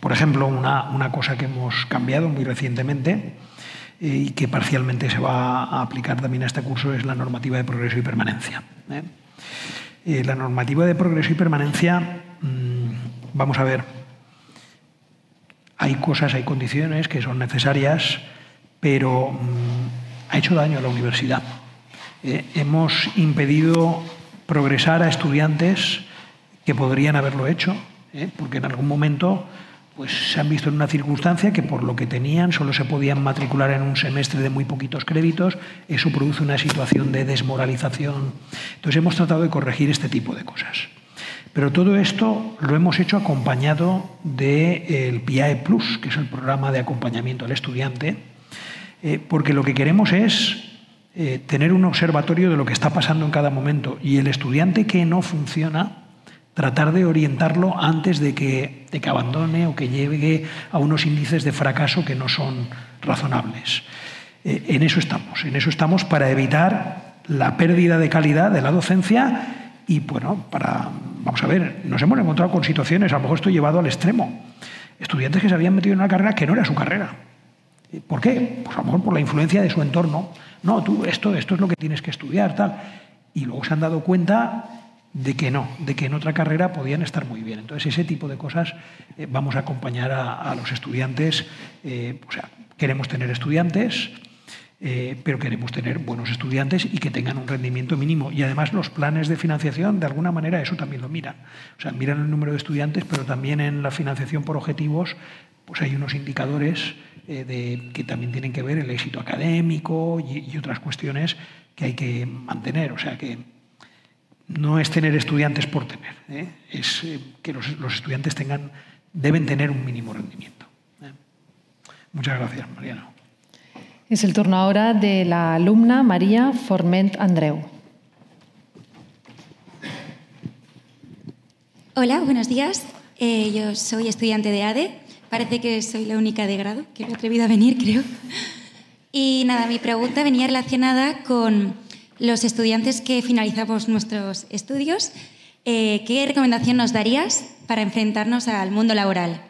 por ejemplo, una cosa que hemos cambiado muy recientemente y que parcialmente se va a aplicar también a este curso es la normativa de progreso y permanencia. La normativa de progreso y permanencia, vamos a ver, hay cosas, hay condiciones que son necesarias, pero ha hecho daño a la universidad. Hemos impedido progresar a estudiantes que podrían haberlo hecho, porque en algún momento... pues se han visto en una circunstancia que por lo que tenían solo se podían matricular en un semestre de muy poquitos créditos. Eso produce una situación de desmoralización. Entonces hemos tratado de corregir este tipo de cosas. Pero todo esto lo hemos hecho acompañado del PIAE Plus, que es el programa de acompañamiento al estudiante, porque lo que queremos es tener un observatorio de lo que está pasando en cada momento y el estudiante que no funciona, tratar de orientarlo antes de que abandone o que llegue a unos índices de fracaso que no son razonables. En eso estamos para evitar la pérdida de calidad de la docencia y, bueno, vamos a ver, nos hemos encontrado con situaciones, a lo mejor estoy llevado al extremo, estudiantes que se habían metido en una carrera que no era su carrera. ¿Por qué? Pues a lo mejor por la influencia de su entorno. No, tú, esto es lo que tienes que estudiar, tal. Y luego se han dado cuenta de que en otra carrera podían estar muy bien. Entonces, ese tipo de cosas vamos a acompañar a los estudiantes. O sea, queremos tener estudiantes pero queremos tener buenos estudiantes y que tengan un rendimiento mínimo. Y además los planes de financiación, de alguna manera, eso también lo miran. O sea, miran el número de estudiantes, pero también en la financiación por objetivos pues hay unos indicadores que también tienen que ver el éxito académico y otras cuestiones que hay que mantener. O sea, que no es tener estudiantes por tener, es que los estudiantes deben tener un mínimo rendimiento. Muchas gracias, Mariano. Es el turno ahora de la alumna María Forment Andreu. Hola, buenos días. Yo soy estudiante de ADE. Parece que soy la única de grado que me he atrevido a venir, creo. Y nada, mi pregunta venía relacionada con los estudiantes que finalizamos nuestros estudios. ¿Qué recomendación nos darías para enfrentarnos al mundo laboral?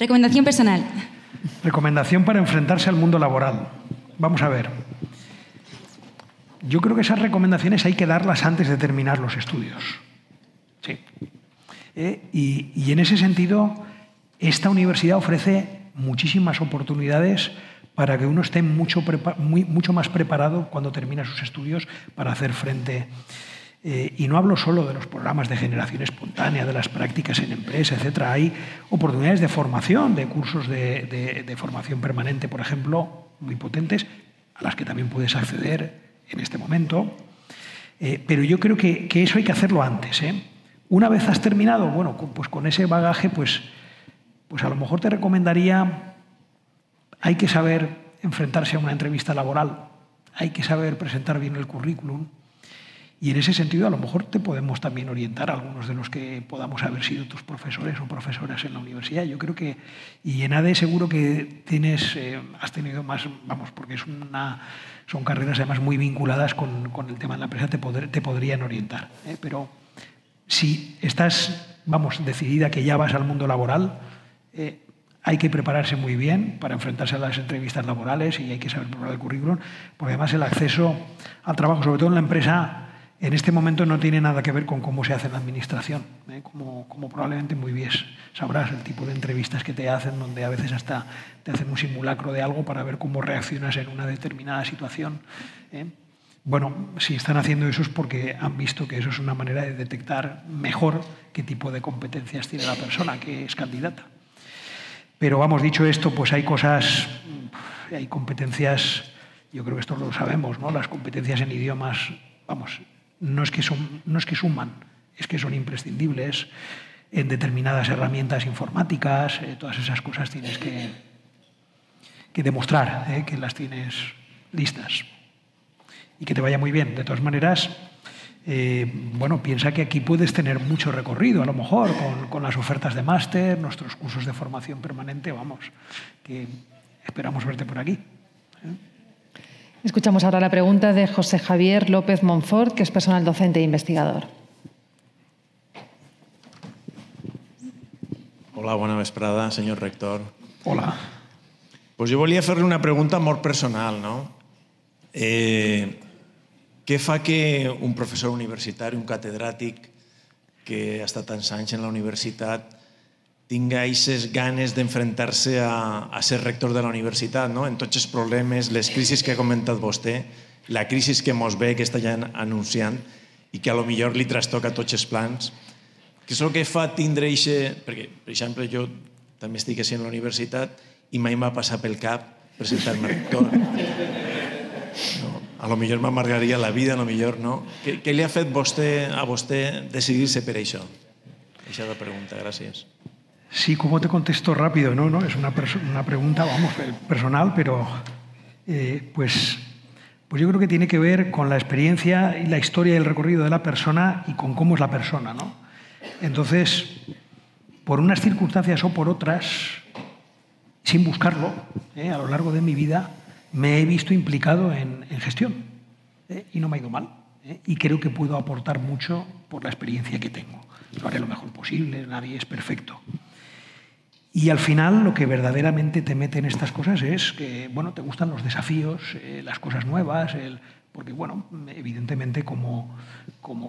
Recomendación personal. Recomendación para enfrentarse al mundo laboral. Vamos a ver. Yo creo que esas recomendaciones hay que darlas antes de terminar los estudios. Sí. Y en ese sentido, esta universidad ofrece muchísimas oportunidades para que uno esté mucho más preparado cuando termina sus estudios para hacer frente. Y no hablo solo de los programas de generación espontánea, de las prácticas en empresa, etcétera. Hay oportunidades de formación, de cursos de formación permanente, por ejemplo, muy potentes, a las que también puedes acceder en este momento. Pero yo creo que eso hay que hacerlo antes. Una vez has terminado, bueno, pues con ese bagaje, pues a lo mejor te recomendaría, hay que saber enfrentarse a una entrevista laboral, hay que saber presentar bien el currículum. Y en ese sentido, a lo mejor te podemos también orientar a algunos de los que podamos haber sido tus profesores o profesoras en la universidad. Yo creo que, y en ADE seguro que has tenido más, vamos, porque son carreras además muy vinculadas con el tema de la empresa, te podrían orientar. Pero si estás, vamos, decidida que ya vas al mundo laboral, hay que prepararse muy bien para enfrentarse a las entrevistas laborales y hay que saber preparar el currículum, porque además el acceso al trabajo, sobre todo en la empresa, en este momento no tiene nada que ver con cómo se hace en la administración, como probablemente muy bien sabrás, el tipo de entrevistas que te hacen, donde a veces hasta te hacen un simulacro de algo para ver cómo reaccionas en una determinada situación. Bueno, si están haciendo eso es porque han visto que eso es una manera de detectar mejor qué tipo de competencias tiene la persona que es candidata. Pero vamos, dicho esto, pues hay competencias, yo creo que esto lo sabemos, ¿no? Las competencias en idiomas, vamos, no es que suman, es que son imprescindibles en determinadas herramientas informáticas, todas esas cosas tienes que demostrar que las tienes listas y que te vaya muy bien. De todas maneras, bueno, piensa que aquí puedes tener mucho recorrido, a lo mejor, con las ofertas de máster, nuestros cursos de formación permanente, vamos, que esperamos verte por aquí. Escuchamos ahora la pregunta de José Javier López Monfort, que es personal docente e investigador. Hola, buena vesprada, señor rector. Hola. Pues yo volia fer-li una pregunta molt personal, no? Què fa que un professor universitari, un catedràtic que ha estat tants anys en la universitat, tinga aquestes ganes d'enfrontar-se a ser rector de la universitat, no? En tots els problemes, les crisis que ha comentat vostè, la crisi que mos ve, que està ja anunciant i que a lo millor li trastoca tots els plans. Què és el que fa tindre aquest... Perquè, per exemple, jo també estic així en la universitat i mai m'ha passat pel cap presentar-me rector. A lo millor m'amargaria la vida, a lo millor no. Què li ha fet a vostè decidir-se per això? Això és la pregunta, gràcies. Sí, ¿cómo te contesto rápido? No, es una pregunta, vamos, personal, pero pues yo creo que tiene que ver con la experiencia y la historia y el recorrido de la persona y con cómo es la persona, ¿no? Entonces, por unas circunstancias o por otras, sin buscarlo, a lo largo de mi vida me he visto implicado en gestión y no me ha ido mal. Y creo que puedo aportar mucho por la experiencia que tengo. Lo haré lo mejor posible, nadie es perfecto. Y al final lo que verdaderamente te mete en estas cosas es que, bueno, te gustan los desafíos, las cosas nuevas, porque, bueno, evidentemente como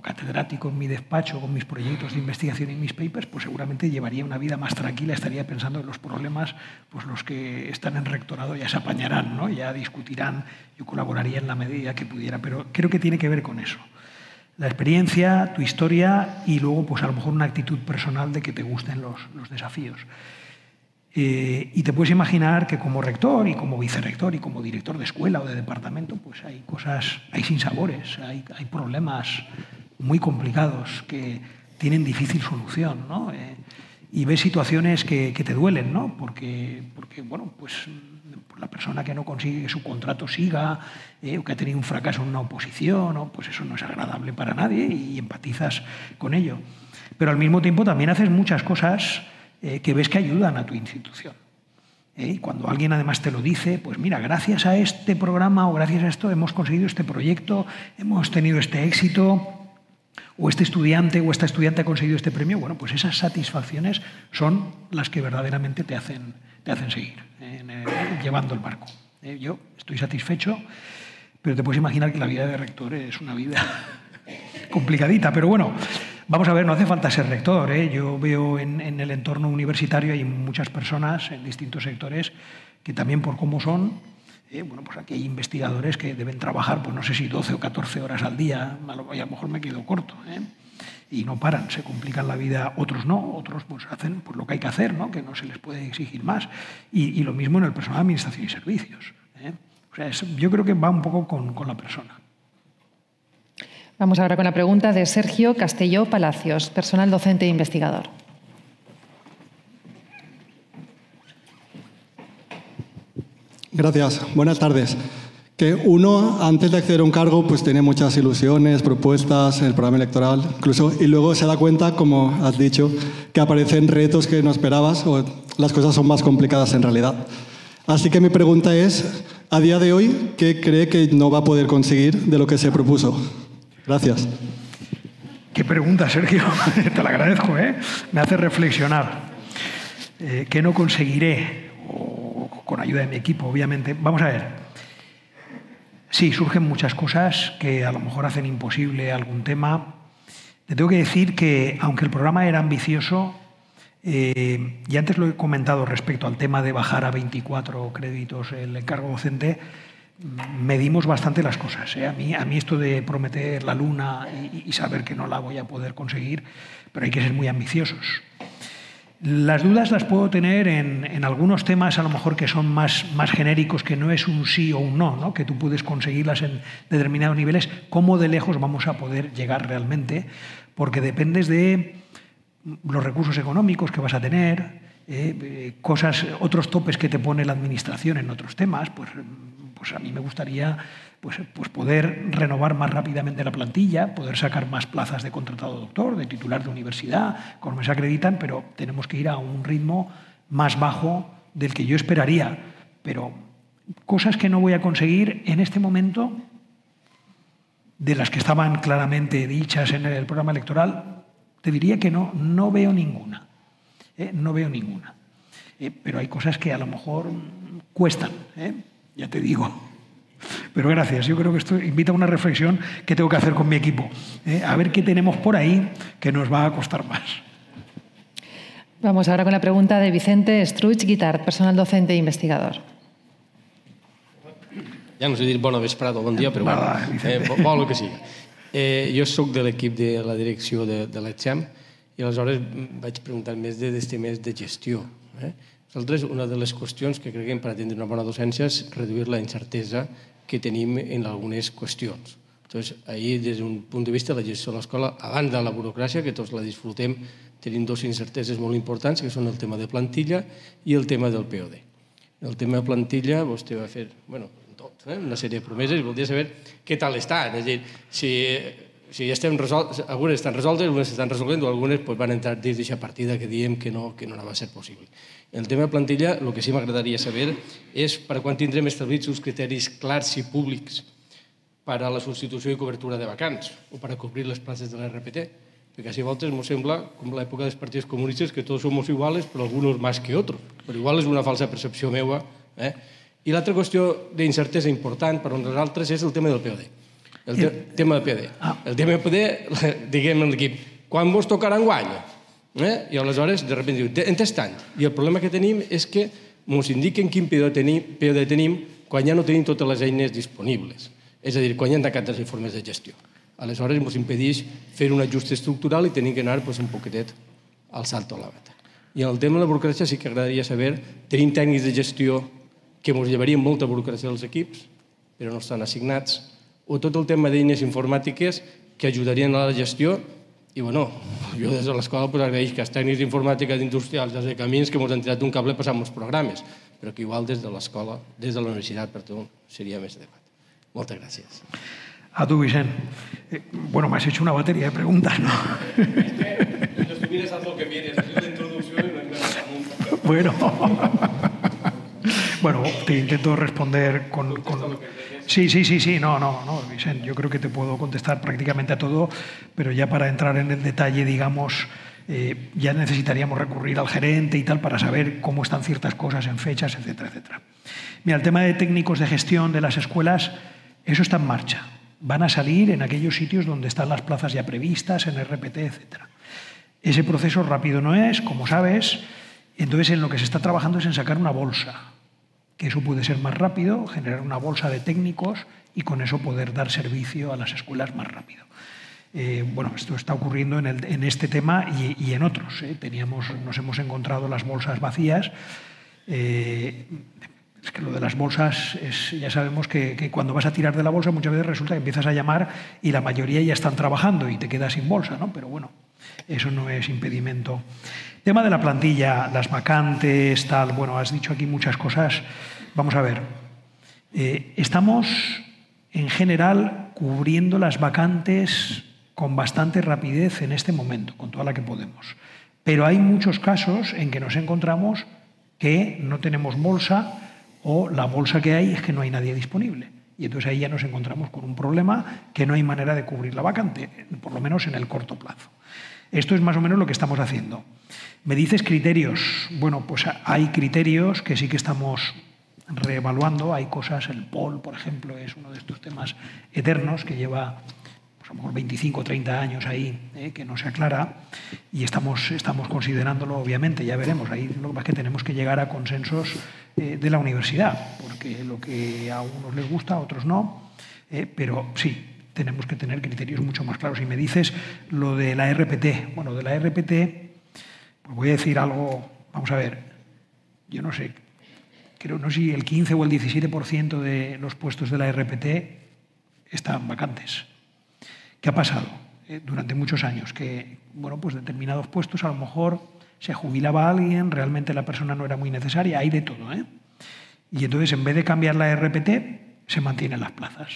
catedrático en mi despacho, con mis proyectos de investigación y mis papers, pues seguramente llevaría una vida más tranquila, estaría pensando en los problemas, pues los que están en rectorado ya se apañarán, ¿no? Ya discutirán, yo colaboraría en la medida que pudiera, pero creo que tiene que ver con eso. La experiencia, tu historia y luego, pues a lo mejor una actitud personal de que te gusten los desafíos. Y te puedes imaginar que como rector y como vicerrector y como director de escuela o de departamento, pues hay cosas, hay sinsabores, hay problemas muy complicados que tienen difícil solución, ¿no? Y ves situaciones que te duelen, ¿no? Porque bueno, pues la persona que no consigue que su contrato siga o que ha tenido un fracaso en una oposición, ¿no? Pues eso no es agradable para nadie y empatizas con ello. Pero al mismo tiempo también haces muchas cosas que ves que ayudan a tu institución. Y cuando alguien además te lo dice, pues mira, gracias a este programa o gracias a esto hemos conseguido este proyecto, hemos tenido este éxito, o este estudiante o esta estudiante ha conseguido este premio, bueno, pues esas satisfacciones son las que verdaderamente te hacen seguir llevando el barco. Yo estoy satisfecho, pero te puedes imaginar que la vida de rector es una vida complicadita, pero bueno... Vamos a ver, no hace falta ser rector, ¿eh? Yo veo en el entorno universitario hay muchas personas en distintos sectores que también por cómo son, bueno, pues aquí hay investigadores que deben trabajar, pues no sé si 12 o 14 horas al día, a lo mejor me quedo corto, ¿eh? Y no paran, se complican la vida, otros no, otros pues hacen pues, lo que hay que hacer, ¿no? Que no se les puede exigir más. Y lo mismo en el personal de administración y servicios, ¿eh? O sea, yo creo que va un poco con la persona. Vamos ahora con la pregunta de Sergio Castelló Palacios, personal docente e investigador. Gracias. Buenas tardes. Que uno, antes de acceder a un cargo, pues tiene muchas ilusiones, propuestas, el programa electoral, incluso, y luego se da cuenta, como has dicho, que aparecen retos que no esperabas o las cosas son más complicadas en realidad. Así que mi pregunta es, a día de hoy, ¿qué cree que no va a poder conseguir de lo que se propuso? Gracias. Qué pregunta, Sergio. Te la agradezco, ¿eh? Me hace reflexionar. ¿Qué no conseguiré? O con ayuda de mi equipo, obviamente. Vamos a ver. Sí, surgen muchas cosas que a lo mejor hacen imposible algún tema. Te tengo que decir que, aunque el programa era ambicioso, y antes lo he comentado respecto al tema de bajar a 24 créditos el encargo docente, medimos bastante las cosas, ¿eh? A mí esto de prometer la luna y saber que no la voy a poder conseguir, pero hay que ser muy ambiciosos. Las dudas las puedo tener en algunos temas, a lo mejor que son más genéricos, que no es un sí o un no, ¿no? Que tú puedes conseguirlas en determinados niveles. ¿Cómo de lejos vamos a poder llegar realmente? Porque dependes de los recursos económicos que vas a tener, cosas, otros topes que te pone la administración en otros temas, pues a mí me gustaría pues poder renovar más rápidamente la plantilla, poder sacar más plazas de contratado doctor, de titular de universidad, como se acreditan, pero tenemos que ir a un ritmo más bajo del que yo esperaría. Pero cosas que no voy a conseguir en este momento, de las que estaban claramente dichas en el programa electoral, te diría que no veo ninguna. No veo ninguna. Pero hay cosas que a lo mejor cuestan, ¿eh? Ya te digo. Pero gracias, yo creo que esto invita a una reflexión que tengo que hacer con mi equipo. A ver qué tenemos por ahí que nos va a costar más. Vamos ahora con la pregunta de Vicente Estruch Guitart, personal docente e investigador. Ja no sé dir bona vesprada o bon dia, però bueno, vol que sigui. Jo soc de l'equip de la direcció de l'ETSEM i aleshores vaig preguntar més de temes de gestió. Nosaltres, una de les qüestions que creiem per atendre una bona docència és reduir la incertesa que tenim en algunes qüestions. Llavors, ahir, des d'un punt de vista de la gestió de l'escola, a banda de la burocràcia, que tots la disfrutem, tenim dues incerteses molt importants, que són el tema de plantilla i el tema del POD. El tema de plantilla, vostè va fer una sèrie de promeses i voldria saber què tal estan. És a dir, si algunes estan resoltes, algunes s'estan resolent o algunes van entrar dins d'aquesta partida que diem que no anava a ser possible. El tema de plantilla, el que sí m'agradaria saber és per quan tindrem establits uns criteris clars i públics per a la substitució i cobertura de vacants o per a cobrir les places de l'RPT, perquè a voltes ens sembla, com l'època dels partits comunistes, que tots som iguals, però alguns més que altres. Però igual és una falsa percepció meva. I l'altra qüestió d'incertesa important per a nosaltres és el tema del POD. El tema de PD. El tema de PD, diguem a l'equip, quan vos tocarà enguany? I aleshores, de sobte, diu, en test any. I el problema que tenim és que ens indiquen quin POD tenim quan ja no tenim totes les eines disponibles. És a dir, quan ja han tancat els informes de gestió. Aleshores, ens impedeix fer un ajust estructural i tenim que anar un poquetet al salto a la bata. I en el tema de la burocràcia sí que agradaria saber, tenim tècnics de gestió que ens llevarien molta burocràcia dels equips, però no estan assignats, o tot el tema d'eines informàtiques que ajudarien a la gestió. I, bé, jo des de l'escola agraeix que els tècnics d'informàtica d'industrials des de camins que ens han tirat un cable passant molts programes, però que igual des de l'escola, des de la universitat, per tot, seria més debat. Moltes gràcies. A tu, Vicent. Bueno, m'has hecho una batería de preguntas, ¿no? No estuvieras haz lo que vienes. Yo de introducción y no enganchas nunca. Bueno, te intento responder con... Sí, no, Vicent, yo creo que te puedo contestar prácticamente a todo, pero ya para entrar en el detalle, digamos, ya necesitaríamos recurrir al gerente y tal para saber cómo están ciertas cosas en fechas, etcétera, etcétera. Mira, el tema de técnicos de gestión de las escuelas, eso está en marcha. Van a salir en aquellos sitios donde están las plazas ya previstas, en RPT, etcétera. Ese proceso rápido no es, como sabes, entonces en lo que se está trabajando es en sacar una bolsa, que eso puede ser más rápido, generar una bolsa de técnicos y con eso poder dar servicio a las escuelas más rápido. Bueno, esto está ocurriendo en este tema y en otros. Nos hemos encontrado las bolsas vacías. Es que lo de las bolsas, ya sabemos que cuando vas a tirar de la bolsa muchas veces resulta que empiezas a llamar y la mayoría ya están trabajando y te quedas sin bolsa, ¿no? Pero bueno, eso no es impedimento. Tema de la plantilla, las vacantes, tal. Bueno, has dicho aquí muchas cosas. Vamos a ver. Estamos, en general, cubriendo las vacantes con bastante rapidez en este momento, con toda la que podemos. Pero hay muchos casos en que nos encontramos que no tenemos bolsa o la bolsa que hay es que no hay nadie disponible. Y entonces ahí ya nos encontramos con un problema que no hay manera de cubrir la vacante, por lo menos en el corto plazo. Esto es más o menos lo que estamos haciendo. Me dices criterios. Bueno, pues hay criterios que sí que estamos reevaluando. Hay cosas, el POL, por ejemplo, es uno de estos temas eternos que lleva pues, a lo mejor 25 o 30 años ahí, que no se aclara. Y estamos considerándolo, obviamente, ya veremos. Ahí lo que pasa es que tenemos que llegar a consensos de la universidad, porque lo que a unos les gusta, a otros no. Pero sí, tenemos que tener criterios mucho más claros. Y me dices lo de la RPT. Bueno, de la RPT... voy a decir algo, vamos a ver, yo no sé, creo no sé si el 15 o el 17% de los puestos de la RPT están vacantes. ¿Qué ha pasado? Durante muchos años que, bueno, pues determinados puestos a lo mejor se jubilaba alguien, realmente la persona no era muy necesaria, hay de todo, ¿eh? Y entonces en vez de cambiar la RPT se mantienen las plazas.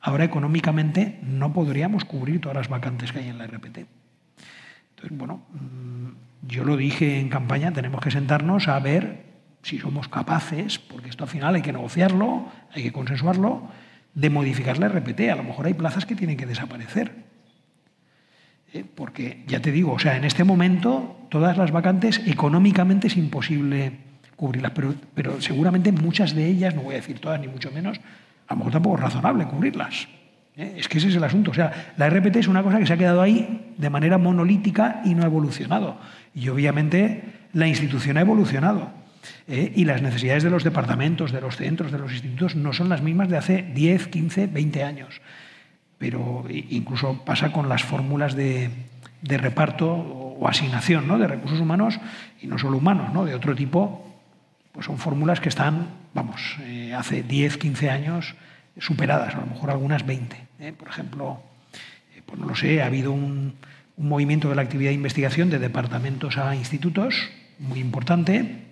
Ahora económicamente no podríamos cubrir todas las vacantes que hay en la RPT. Entonces, bueno... yo lo dije en campaña, tenemos que sentarnos a ver si somos capaces, porque esto al final hay que negociarlo, hay que consensuarlo, de modificar la RPT. A lo mejor hay plazas que tienen que desaparecer. Porque, ya te digo, o sea, en este momento todas las vacantes económicamente es imposible cubrirlas, pero seguramente muchas de ellas, no voy a decir todas ni mucho menos, a lo mejor tampoco es razonable cubrirlas. Es que ese es el asunto. O sea, la RPT es una cosa que se ha quedado ahí de manera monolítica y no ha evolucionado. Y obviamente la institución ha evolucionado. Y las necesidades de los departamentos, de los centros, de los institutos no son las mismas de hace 10, 15, 20 años. Pero incluso pasa con las fórmulas de reparto o asignación, ¿no?, de recursos humanos y no solo humanos, ¿no?, de otro tipo. Pues son fórmulas que están, vamos, hace 10, 15 años... superadas, a lo mejor algunas 20. Por ejemplo, pues no lo sé, ha habido un movimiento de la actividad de investigación de departamentos a institutos muy importante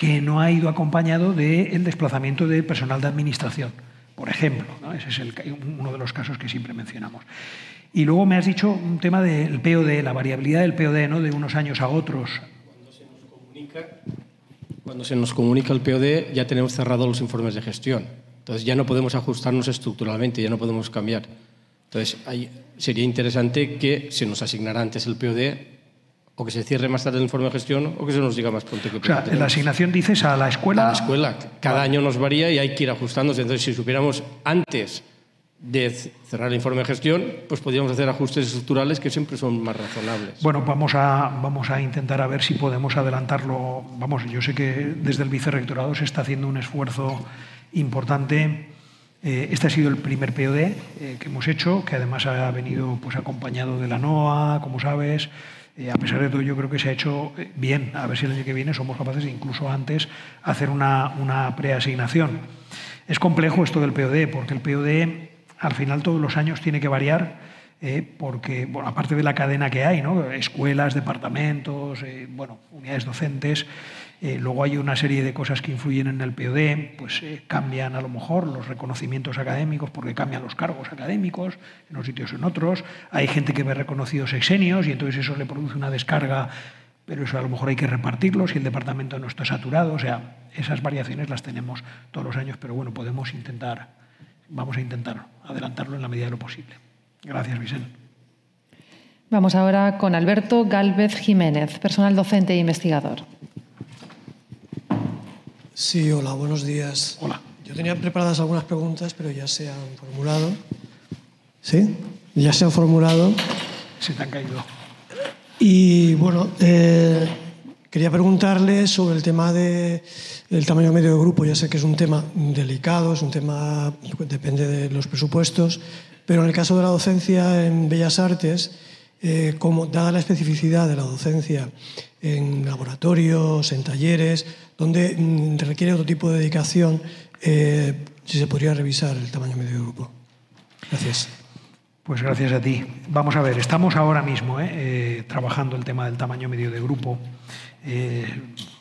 que no ha ido acompañado del desplazamiento de personal de administración, por ejemplo, ¿no? Ese es uno de los casos que siempre mencionamos. Y luego me has dicho un tema del POD, la variabilidad del POD, ¿no?, de unos años a otros. Cuando se nos comunica el POD ya tenemos cerrados los informes de gestión. Entonces ya no podemos ajustarnos estructuralmente, ya no podemos cambiar. Entonces sería interesante que se nos asignara antes el POD o que se cierre más tarde el informe de gestión o que se nos diga más pronto que... O sea, la asignación, dices, a la escuela... A la escuela. Cada año nos varía y hay que ir ajustándose. Entonces si supiéramos antes de cerrar el informe de gestión, pues podríamos hacer ajustes estructurales que siempre son más razonables. Bueno, vamos a intentar a ver si podemos adelantarlo. Vamos, yo sé que desde el Vicerrectorado se está haciendo un esfuerzo importante. Este ha sido el primer POD que hemos hecho, que además ha venido pues acompañado de la NOA, como sabes. A pesar de todo, yo creo que se ha hecho bien. A ver si el año que viene somos capaces, incluso antes, hacer una preasignación. Es complejo esto del POD, porque el POD al final todos los años tiene que variar, porque, bueno, aparte de la cadena que hay, ¿no? Escuelas, departamentos, bueno, unidades docentes, luego hay una serie de cosas que influyen en el POD, pues cambian a lo mejor los reconocimientos académicos porque cambian los cargos académicos en unos sitios o en otros, hay gente que ve reconocidos sexenios y entonces eso le produce una descarga, pero eso a lo mejor hay que repartirlo si el departamento no está saturado, o sea, esas variaciones las tenemos todos los años, pero bueno, podemos intentar... Vamos a intentar adelantarlo en la medida de lo posible. Gracias, Vicente. Vamos ahora con Alberto Gálvez Jiménez, personal docente e investigador. Sí, hola, buenos días. Hola. Yo tenía preparadas algunas preguntas, pero ya se han formulado. ¿Sí? Ya se han formulado. Se te han caído. Y bueno, quería preguntarle sobre el tema del tamaño medio de grupo. Ya sé que es un tema delicado, es un tema que depende de los presupuestos, pero en el caso de la docencia en Bellas Artes, dada la especificidad de la docencia en laboratorios, en talleres, donde requiere otro tipo de dedicación, si se podría revisar el tamaño medio de grupo. Gracias. Pues gracias a ti. Vamos a ver, estamos ahora mismo trabajando el tema del tamaño medio de grupo.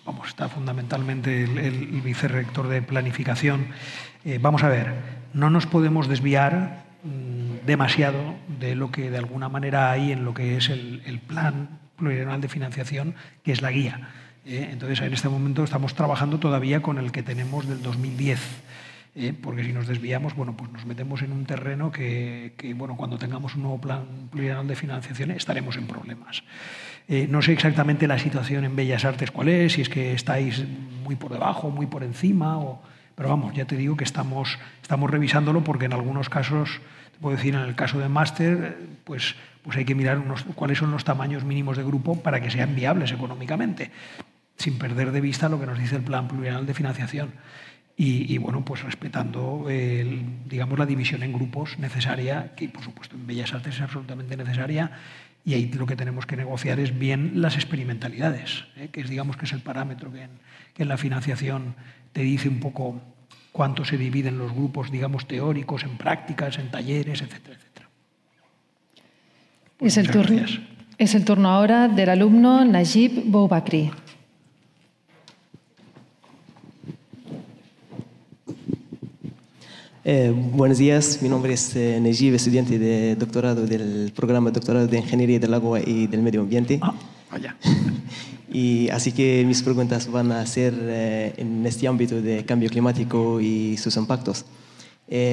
Vamos, está fundamentalmente el vicerrector de planificación. Vamos a ver, no nos podemos desviar demasiado de lo que de alguna manera hay en lo que es el plan plurianual de financiación, que es la guía. Entonces, en este momento estamos trabajando todavía con el que tenemos del 2010. Porque si nos desviamos, bueno, pues nos metemos en un terreno que bueno, cuando tengamos un nuevo plan plurianual de financiación estaremos en problemas. No sé exactamente la situación en Bellas Artes cuál es, si es que estáis muy por debajo, muy por encima, pero vamos, ya te digo que estamos revisándolo porque en algunos casos, te puedo decir, en el caso de máster, pues hay que mirar cuáles son los tamaños mínimos de grupo para que sean viables económicamente, sin perder de vista lo que nos dice el plan plurianual de financiación. Y bueno, pues respetando digamos, la división en grupos necesaria, que por supuesto en Bellas Artes es absolutamente necesaria, y ahí lo que tenemos que negociar es bien las experimentalidades, que es, digamos, que es el parámetro que en la financiación te dice un poco cuánto se dividen los grupos, digamos, teóricos, en prácticas, en talleres, etcétera, etcétera. Pues es el turno ahora del alumno Najib Boubakri. Buenos días, mi nombre es Najib, estudiante de doctorado del programa de doctorado de Ingeniería del Agua y del Medio Ambiente. Vaya. Y así que mis preguntas van a ser en este ámbito de cambio climático y sus impactos.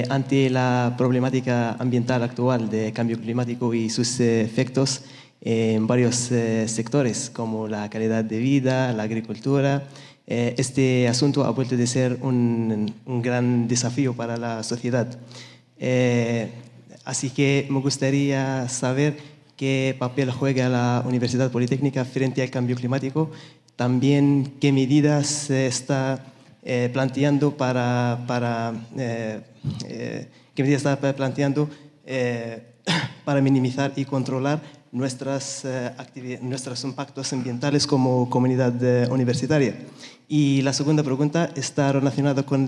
Ante la problemática ambiental actual de cambio climático y sus efectos en varios sectores, como la calidad de vida, la agricultura, este asunto ha vuelto a ser un gran desafío para la sociedad. Así que me gustaría saber qué papel juega la Universidad Politécnica frente al cambio climático, también qué medidas se está planteando para minimizar y controlar nuestros impactos ambientales como comunidad universitaria. Y la segunda pregunta está relacionada con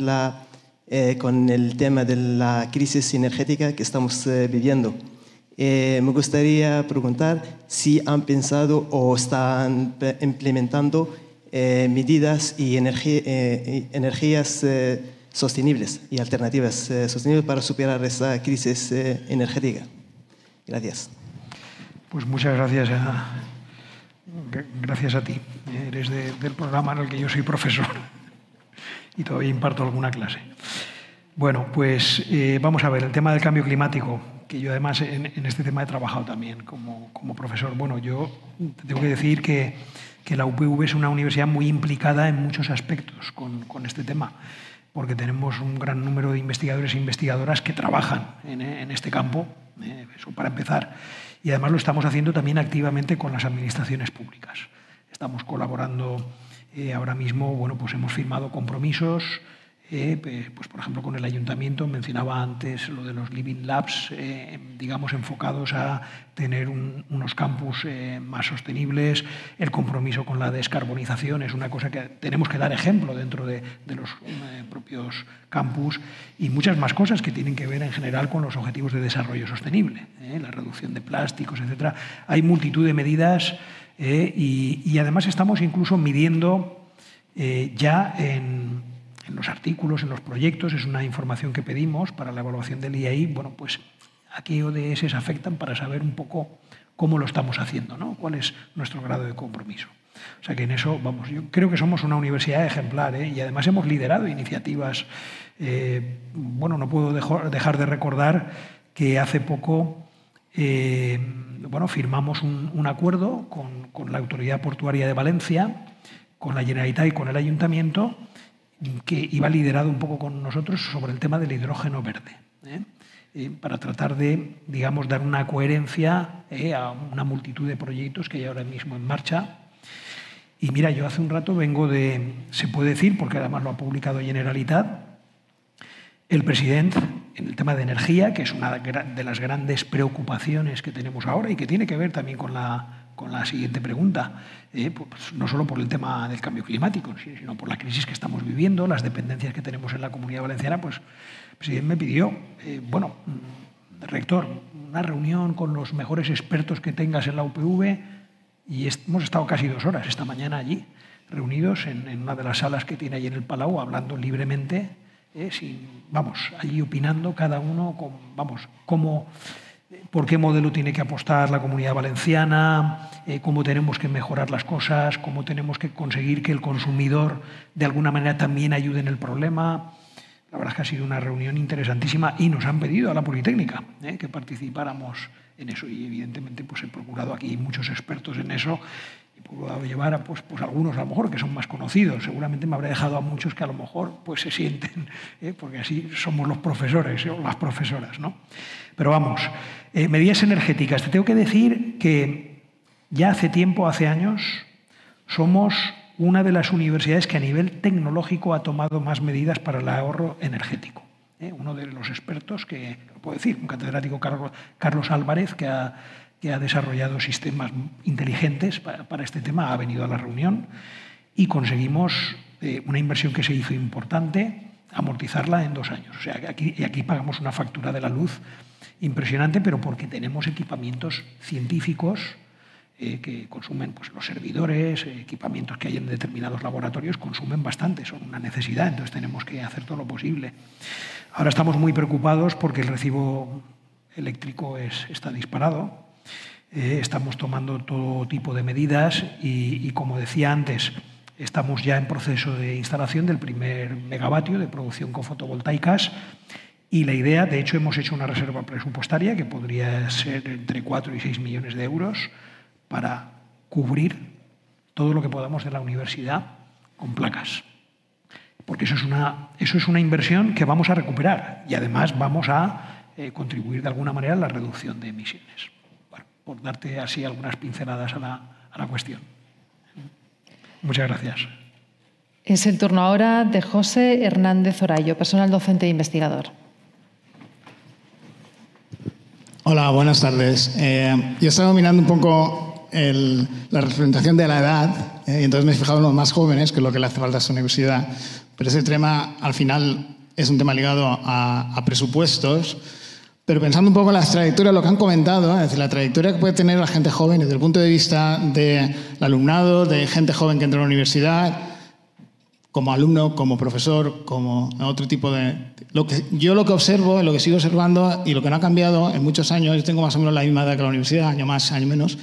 el tema de la crisis energética que estamos viviendo. Me gustaría preguntar si han pensado o están implementando medidas y energías sostenibles y alternativas sostenibles para superar esa crisis energética. Gracias. Pues muchas gracias a ti. Eres del programa en el que yo soy profesor y todavía imparto alguna clase. Bueno, pues vamos a ver, el tema del cambio climático, que yo además en este tema he trabajado también como profesor. Bueno, yo tengo que decir que la UPV es una universidad muy implicada en muchos aspectos con este tema. porque tenemos un gran número de investigadores e investigadoras que trabajan en este campo, eso para empezar. Y además lo estamos haciendo también activamente con las administraciones públicas. Estamos colaborando ahora mismo, bueno, pues hemos firmado compromisos, pues por ejemplo con el ayuntamiento, mencionaba antes lo de los Living Labs, digamos enfocados a tener unos campus más sostenibles. El compromiso con la descarbonización es una cosa que tenemos que dar ejemplo dentro de los propios campus, y muchas más cosas que tienen que ver en general con los objetivos de desarrollo sostenible, la reducción de plásticos, etcétera. Hay multitud de medidas y además estamos incluso midiendo ya en los artículos, en los proyectos. Es una información que pedimos para la evaluación del IAI. Bueno, pues a qué ODS afectan para saber un poco cómo lo estamos haciendo, ¿no? Cuál es nuestro grado de compromiso. O sea que en eso, vamos, yo creo que somos una universidad ejemplar, y además hemos liderado iniciativas. Bueno, no puedo dejar de recordar que hace poco bueno, firmamos un acuerdo con la Autoridad Portuaria de Valencia, con la Generalitat y con el Ayuntamiento, que iba liderado un poco con nosotros sobre el tema del hidrógeno verde, para tratar de, digamos, dar una coherencia a una multitud de proyectos que hay ahora mismo en marcha. Y mira, yo hace un rato vengo de, se puede decir, porque además lo ha publicado Generalitat, el presidente en el tema de energía, que es una de las grandes preocupaciones que tenemos ahora y que tiene que ver también con la siguiente pregunta, pues no solo por el tema del cambio climático, sino por la crisis que estamos viviendo, las dependencias que tenemos en la Comunidad Valenciana. Pues el presidente me pidió, bueno, rector, una reunión con los mejores expertos que tengas en la UPV, y hemos estado casi 2 horas esta mañana allí, reunidos en una de las salas que tiene allí en el Palau, hablando libremente, vamos, allí opinando cada uno, vamos, cómo, por qué modelo tiene que apostar la Comunidad Valenciana, cómo tenemos que mejorar las cosas, cómo tenemos que conseguir que el consumidor de alguna manera también ayude en el problema. La verdad es que ha sido una reunión interesantísima y nos han pedido a la Politécnica que participáramos en eso, y evidentemente pues he procurado aquí muchos expertos en eso y puedo llevar a pues algunos a lo mejor que son más conocidos. Seguramente me habré dejado a muchos que a lo mejor pues se sienten, porque así somos los profesores o las profesoras, ¿no? Pero vamos, medidas energéticas. Te tengo que decir que ya hace tiempo, hace años, somos una de las universidades que a nivel tecnológico ha tomado más medidas para el ahorro energético. Uno de los expertos que, lo puedo decir, un catedrático, Carlos Álvarez, que ha desarrollado sistemas inteligentes para este tema, ha venido a la reunión y conseguimos una inversión que se hizo importante, amortizarla en 2 años. O sea, aquí pagamos una factura de la luz impresionante, pero porque tenemos equipamientos científicos que consumen pues, los servidores, equipamientos que hay en determinados laboratorios consumen bastante, son una necesidad, entonces tenemos que hacer todo lo posible. Ahora estamos muy preocupados porque el recibo eléctrico está disparado. Estamos tomando todo tipo de medidas y, como decía antes, estamos ya en proceso de instalación del primer megavatio de producción con fotovoltaicas, y la idea, de hecho, hemos hecho una reserva presupuestaria que podría ser entre 4 y 6 millones de euros para cubrir todo lo que podamos de la universidad con placas. Porque eso es una inversión que vamos a recuperar y además vamos a contribuir de alguna manera a la reducción de emisiones. Por darte así algunas pinceladas a la cuestión. Muchas gracias. Es el turno ahora de José Hernández Orayo, personal docente e investigador. Hola, buenas tardes. Yo estaba mirando un poco la representación de la edad, y entonces me he fijado en los más jóvenes, que es lo que le hace falta a esta universidad. Pero ese tema, al final, es un tema ligado a presupuestos. Pero pensando un poco en las trayectorias, lo que han comentado, es decir, la trayectoria que puede tener la gente joven desde el punto de vista del alumnado, de gente joven que entra a la universidad, como alumno, como profesor, como otro tipo de... Yo lo que observo, lo que sigo observando y lo que no ha cambiado en muchos años, yo tengo más o menos la misma edad que la universidad, año más, año menos,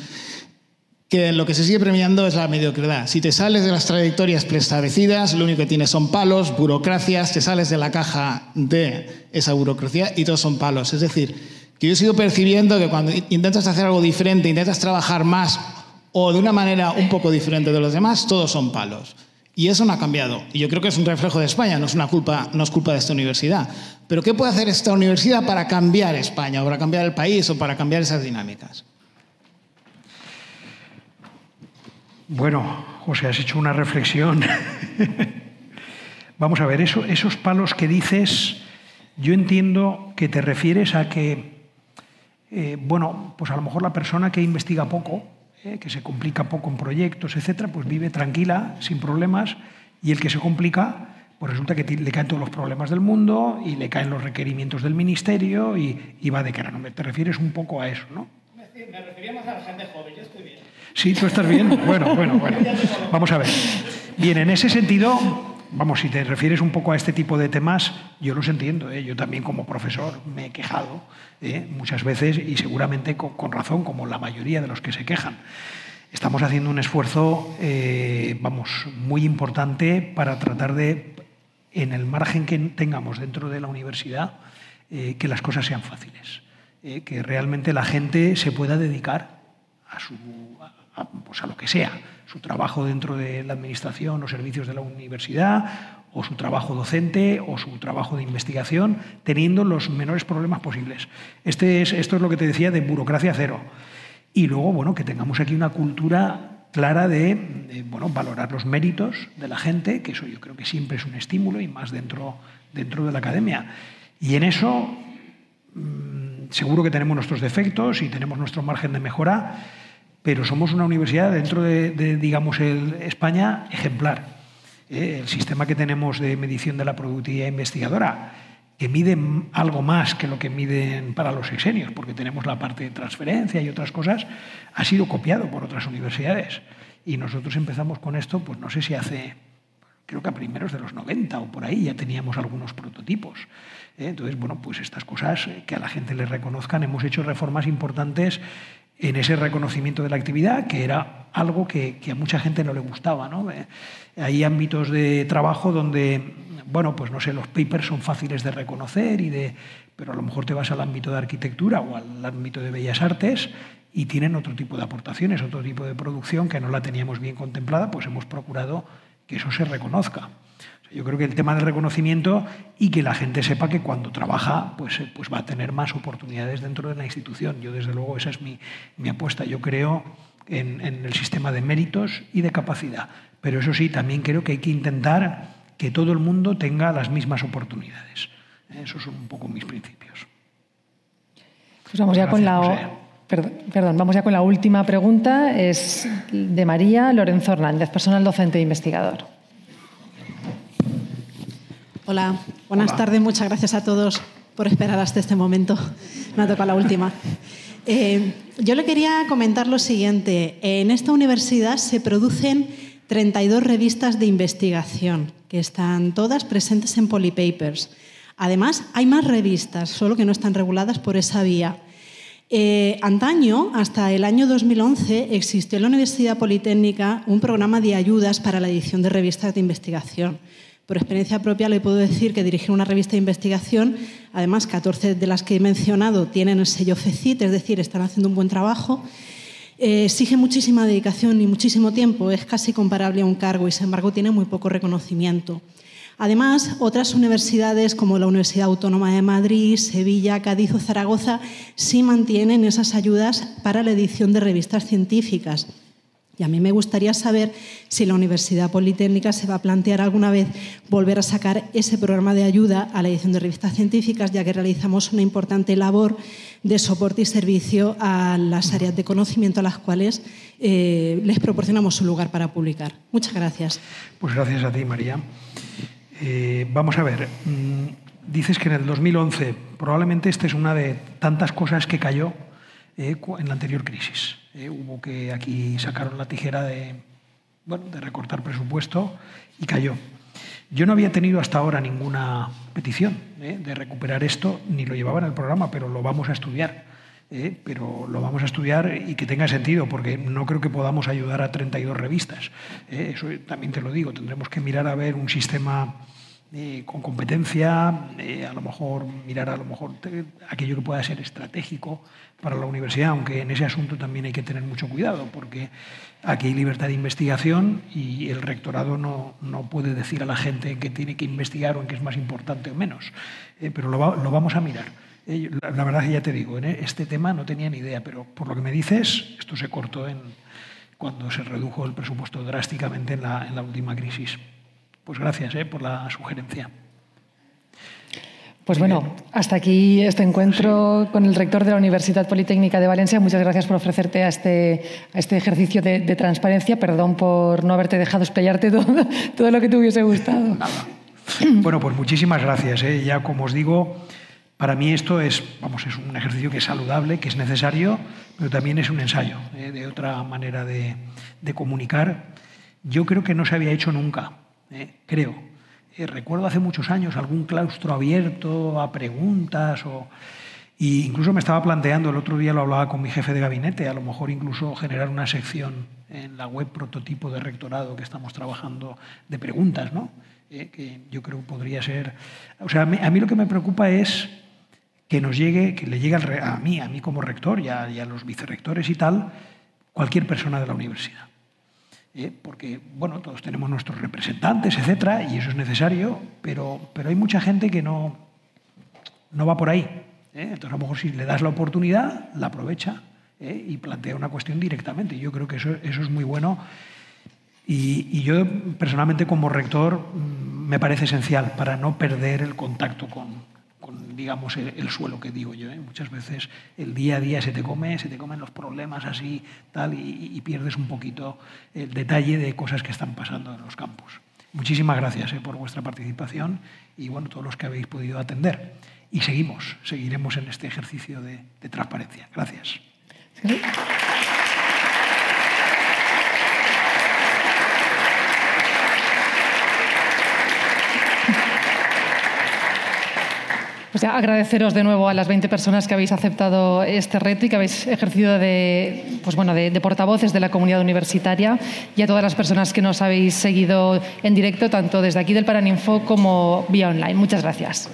que lo que se sigue premiando es la mediocridad. Si te sales de las trayectorias preestablecidas, lo único que tienes son palos, burocracias, te sales de la caja de esa burocracia y todos son palos. Es decir, que yo he sido percibiendo que cuando intentas hacer algo diferente, intentas trabajar más o de una manera un poco diferente de los demás, todos son palos. Y eso no ha cambiado. Y yo creo que es un reflejo de España, no es culpa de esta universidad. Pero ¿qué puede hacer esta universidad para cambiar España, o para cambiar el país, o para cambiar esas dinámicas? Bueno, José, has hecho una reflexión. Vamos a ver, esos palos que dices, yo entiendo que te refieres a que, bueno, pues a lo mejor la persona que investiga poco, que se complica poco en proyectos, etcétera, pues vive tranquila, sin problemas, y el que se complica, pues resulta que le caen todos los problemas del mundo y le caen los requerimientos del ministerio y va de cara. ¿Te refieres un poco a eso, no? Me refería más a la gente joven, yo estoy bien. Sí, tú estás bien. Bueno. Vamos a ver. Bien, en ese sentido, vamos, si te refieres un poco a este tipo de temas, yo los entiendo, ¿eh? Yo también como profesor me he quejado muchas veces y seguramente con razón, como la mayoría de los que se quejan. Estamos haciendo un esfuerzo, vamos, muy importante para tratar de, en el margen que tengamos dentro de la universidad, que las cosas sean fáciles, que realmente la gente se pueda dedicar a lo que sea, su trabajo dentro de la administración o servicios de la universidad, o su trabajo docente, o su trabajo de investigación, teniendo los menores problemas posibles. Esto es lo que te decía de burocracia cero. Y luego, bueno, que tengamos aquí una cultura clara de valorar los méritos de la gente, que eso yo creo que siempre es un estímulo, y más dentro de la academia. Y en eso seguro que tenemos nuestros defectos y tenemos nuestro margen de mejora, pero somos una universidad dentro de España ejemplar. El sistema que tenemos de medición de la productividad investigadora, que mide algo más que lo que miden para los sexenios, porque tenemos la parte de transferencia y otras cosas, ha sido copiado por otras universidades. Y nosotros empezamos con esto, pues no sé si hace, creo que a primeros de los 90 o por ahí, ya teníamos algunos prototipos. Entonces, bueno, pues estas cosas que a la gente le reconozcan, hemos hecho reformas importantes en ese reconocimiento de la actividad, que era algo que a mucha gente no le gustaba, ¿no? Hay ámbitos de trabajo donde, bueno, pues no sé, los papers son fáciles de reconocer, pero a lo mejor te vas al ámbito de arquitectura o al ámbito de bellas artes y tienen otro tipo de aportaciones, otro tipo de producción que no la teníamos bien contemplada, pues hemos procurado que eso se reconozca. O sea, yo creo que el tema del reconocimiento y que la gente sepa que cuando trabaja pues va a tener más oportunidades dentro de la institución. Yo, desde luego, esa es mi apuesta. Yo creo en el sistema de méritos y de capacidad. Pero eso sí, también creo que hay que intentar que todo el mundo tenga las mismas oportunidades. Esos son un poco mis principios. Pues vamos ya con la... Perdón, vamos ya con la última pregunta. Es de María Lorenzo Hernández, personal docente e investigador. Hola, buenas tardes. Muchas gracias a todos por esperar hasta este momento. Me ha tocado la última. Yo le quería comentar lo siguiente. En esta universidad se producen 32 revistas de investigación, que están todas presentes en Polypapers. Además, hay más revistas, solo que no están reguladas por esa vía. Antaño, hasta el año 2011, existió en la Universidad Politécnica un programa de ayudas para la edición de revistas de investigación. Por experiencia propia le puedo decir que dirigir una revista de investigación, además 14 de las que he mencionado tienen el sello FECIT, es decir, están haciendo un buen trabajo, exige muchísima dedicación y muchísimo tiempo, es casi comparable a un cargo y sin embargo tiene muy poco reconocimiento. Además, otras universidades como la Universidad Autónoma de Madrid, Sevilla, Cádiz o Zaragoza sí mantienen esas ayudas para la edición de revistas científicas. Y a mí me gustaría saber si la Universidad Politécnica se va a plantear alguna vez volver a sacar ese programa de ayuda a la edición de revistas científicas, ya que realizamos una importante labor de soporte y servicio a las áreas de conocimiento a las cuales les proporcionamos un lugar para publicar. Muchas gracias. Pues gracias a ti, María. Vamos a ver, dices que en el 2011, probablemente esta es una de tantas cosas que cayó en la anterior crisis. Hubo que aquí sacaron la tijera de recortar presupuesto y cayó. Yo no había tenido hasta ahora ninguna petición de recuperar esto, ni lo llevaba en el programa, pero lo vamos a estudiar. Y que tenga sentido, porque no creo que podamos ayudar a 32 revistas. Eso también te lo digo, tendremos que mirar a ver un sistema con competencia, a lo mejor mirar aquello que pueda ser estratégico para la universidad, aunque en ese asunto también hay que tener mucho cuidado, porque aquí hay libertad de investigación y el rectorado no puede decir a la gente que tiene que investigar o en qué es más importante o menos, pero lo vamos a mirar. La verdad que ya te digo, en este tema no tenía ni idea, pero por lo que me dices, esto se cortó cuando se redujo el presupuesto drásticamente en la última crisis. Pues gracias por la sugerencia. Pues bueno, hasta aquí este encuentro con el rector de la Universidad Politécnica de Valencia. Muchas gracias por ofrecerte a este ejercicio de transparencia. Perdón por no haberte dejado explayarte todo lo que te hubiese gustado. Nada. Bueno, pues muchísimas gracias. Ya como os digo, para mí esto es un ejercicio que es saludable, que es necesario, pero también es un ensayo de otra manera de comunicar. Yo creo que no se había hecho nunca. Recuerdo hace muchos años algún claustro abierto a preguntas e incluso me estaba planteando, el otro día lo hablaba con mi jefe de gabinete, a lo mejor incluso generar una sección en la web prototipo de rectorado que estamos trabajando de preguntas, ¿no? Que yo creo que podría ser... O sea, a mí lo que me preocupa es que nos llegue, que le llegue a mí como rector y a los vicerrectores y tal, cualquier persona de la universidad. Porque, bueno, todos tenemos nuestros representantes, etcétera, y eso es necesario, pero hay mucha gente que no va por ahí. Entonces, a lo mejor si le das la oportunidad, la aprovecha y plantea una cuestión directamente. Yo creo que eso es muy bueno y yo personalmente como rector me parece esencial para no perder el contacto con digamos, el suelo que digo yo. Muchas veces el día a día se te comen los problemas así, tal, y pierdes un poquito el detalle de cosas que están pasando en los campus. Muchísimas gracias por vuestra participación y, bueno, todos los que habéis podido atender. Y seguiremos en este ejercicio de transparencia. Gracias. Sí. Pues ya agradeceros de nuevo a las 20 personas que habéis aceptado este reto y que habéis ejercido de portavoces de la comunidad universitaria, y a todas las personas que nos habéis seguido en directo, tanto desde aquí del Paraninfo como vía online. Muchas gracias.